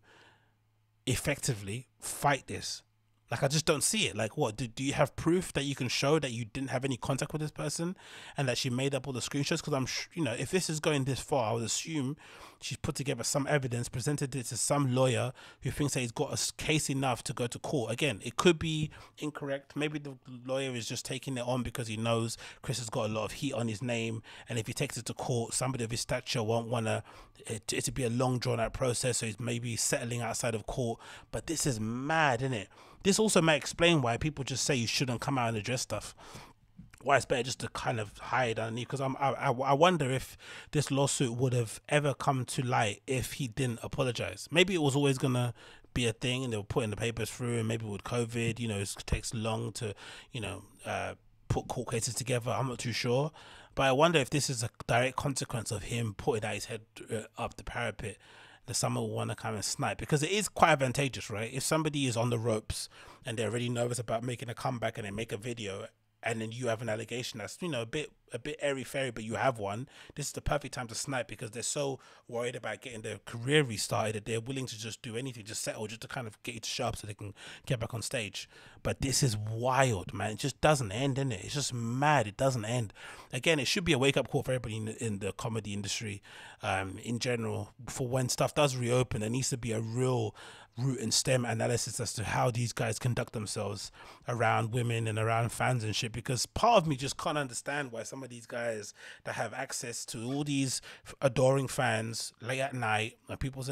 effectively fight this? Like, I just don't see it. Like, what? Do you have proof that you can show that you didn't have any contact with this person and that she made up all the screenshots? Because you know, if this is going this far, I would assume she's put together some evidence, presented it to some lawyer who thinks that he's got a case enough to go to court. Again, it could be incorrect. Maybe the lawyer is just taking it on because he knows Chris has got a lot of heat on his name, and if he takes it to court, somebody of his stature won't want to. It'd be a long, drawn-out process, so he's maybe settling outside of court. But this is mad, isn't it? This also may explain why people just say you shouldn't come out and address stuff. Why it's better just to kind of hide underneath. Because I wonder if this lawsuit would have ever come to light if he didn't apologize. Maybe it was always gonna be a thing, and they were putting the papers through. And maybe with COVID, you know, it takes long to, you know, put court cases together. I'm not too sure, but I wonder if this is a direct consequence of him putting out his head up the parapet. That someone will want to come and snipe, because it is quite advantageous, right? If somebody is on the ropes and they're already nervous about making a comeback and they make a video and then you have an allegation that's, you know, a bit airy-fairy, but you have one, this is the perfect time to snipe, because they're so worried about getting their career restarted that they're willing to just do anything, just settle, just to kind of get you to show up so they can get back on stage. But this is wild, man. It just doesn't end, innit? It's just mad. It doesn't end. Again, it should be a wake-up call for everybody in the comedy industry in general, for when stuff does reopen, there needs to be a real root and stem analysis as to how these guys conduct themselves around women and around fans and shit, because part of me just can't understand why some of these guys that have access to all these adoring fans late at night, and people's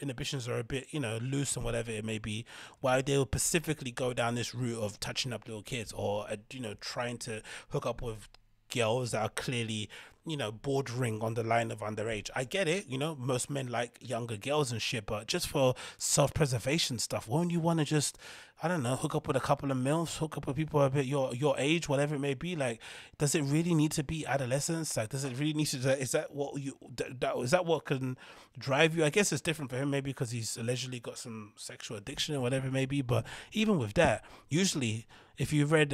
inhibitions are a bit, you know, loose and whatever it may be, why they will specifically go down this route of touching up little kids, or you know, trying to hook up with girls that are clearly, you know, bordering on the line of underage. I get it, you know, most men like younger girls and shit, but just for self-preservation stuff, won't you want to just, I don't know, hook up with a couple of MILFs, hook up with people a bit your age, whatever it may be? Like, does it really need to be adolescence? Like, does it really need to, is that what you, is that what can drive you? I guess it's different for him maybe because he's allegedly got some sexual addiction or whatever it may be, but even with that, usually if you've read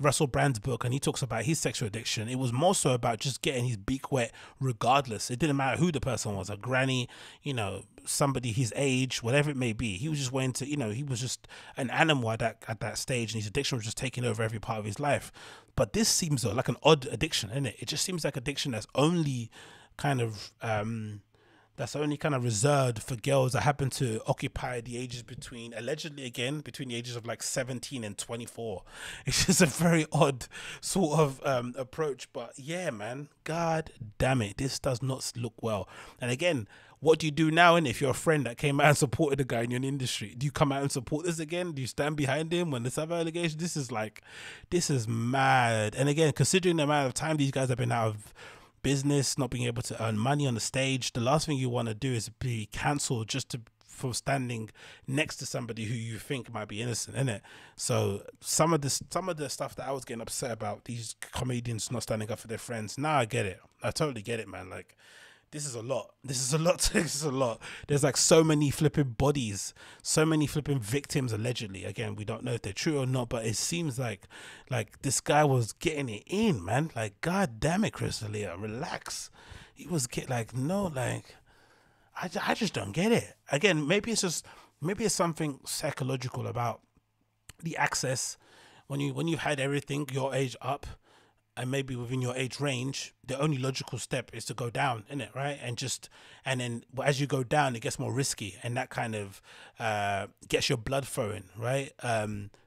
Russell Brand's book, and he talks about his sexual addiction, it was more so about just getting his beak wet regardless. It didn't matter who the person was, a granny, you know, somebody his age, whatever it may be. He was just wanting to, you know, he was just an animal at that stage, and his addiction was just taking over every part of his life. But this seems like an odd addiction, isn't it? It just seems like addiction that's only kind of reserved for girls that happen to occupy the ages between, allegedly again, between the ages of like 17 and 24. It's just a very odd sort of approach. But yeah, man, God damn it, this does not look well. And again, what do you do now? And if you're a friend that came out and supported the guy in your industry, do you come out and support this again? Do you stand behind him when this other allegation? This is like, this is mad. And again, considering the amount of time these guys have been out of business, not being able to earn money on the stage, the last thing you want to do is be cancelled just for standing next to somebody who you think might be innocent, innit? So some of the stuff that I was getting upset about, these comedians not standing up for their friends, now I get it. I totally get it, man. Like, this is a lot. This is a lot. This is a lot. There's like so many flipping bodies, so many flipping victims, allegedly. Again, we don't know if they're true or not, but it seems like this guy was getting it in, man. Like, God damn it, Chryssalia, relax. He was getting like, no, like, I just don't get it. Again, maybe it's something psychological about the access. When you've had everything your age up, and maybe within your age range, the only logical step is to go down, isn't it, right? And then as you go down, it gets more risky, and that kind of gets your blood flowing, right?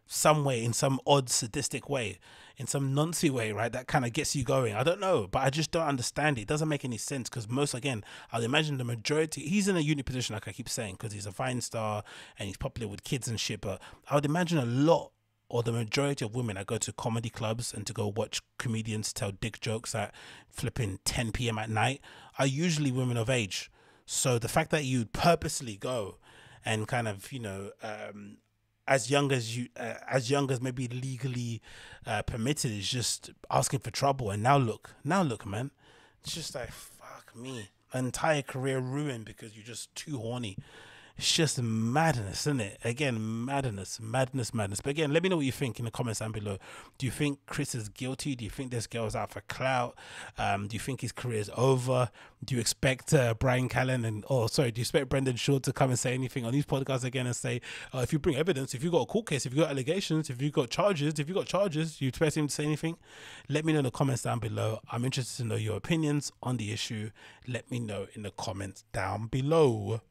Some way, in some odd sadistic way, in some noncy way, right? That kind of gets you going. I don't know, but I just don't understand it. It doesn't make any sense, because most, again, I'd imagine the majority, he's in a unique position, like I keep saying, because he's a Vine star and he's popular with kids and shit, but I would imagine a lot, or the majority of women that go to comedy clubs and to go watch comedians tell dick jokes at flipping 10 p.m. at night are usually women of age. So the fact that you purposely go and kind of, you know, as young as maybe legally permitted is just asking for trouble. And now look, man, it's just like, fuck me, an entire career ruined because you're just too horny. It's just madness, isn't it? Again, madness, madness, madness. But again, let me know what you think in the comments down below. Do you think Chris is guilty? Do you think this girl's out for clout? Do you think his career is over? Do you expect Brian Callen do you expect Brendan Shaw to come and say anything on these podcasts again and say, if you bring evidence, if you've got a court case, if you've got allegations, if you've got charges, do you expect him to say anything? Let me know in the comments down below. I'm interested to know your opinions on the issue. Let me know in the comments down below.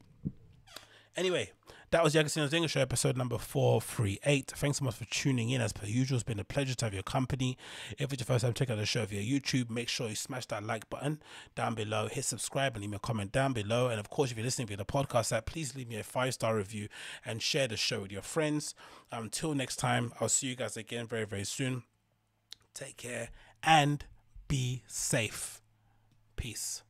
Anyway, that was the Agostinho Zinga Show, episode number 438. Thanks so much for tuning in. As per usual, it's been a pleasure to have your company. If it's your first time checking out the show via YouTube, make sure you smash that like button down below. Hit subscribe and leave me a comment down below. And of course, if you're listening via the podcast app, please leave me a 5-star review and share the show with your friends. Until next time, I'll see you guys again very, very soon. Take care and be safe. Peace.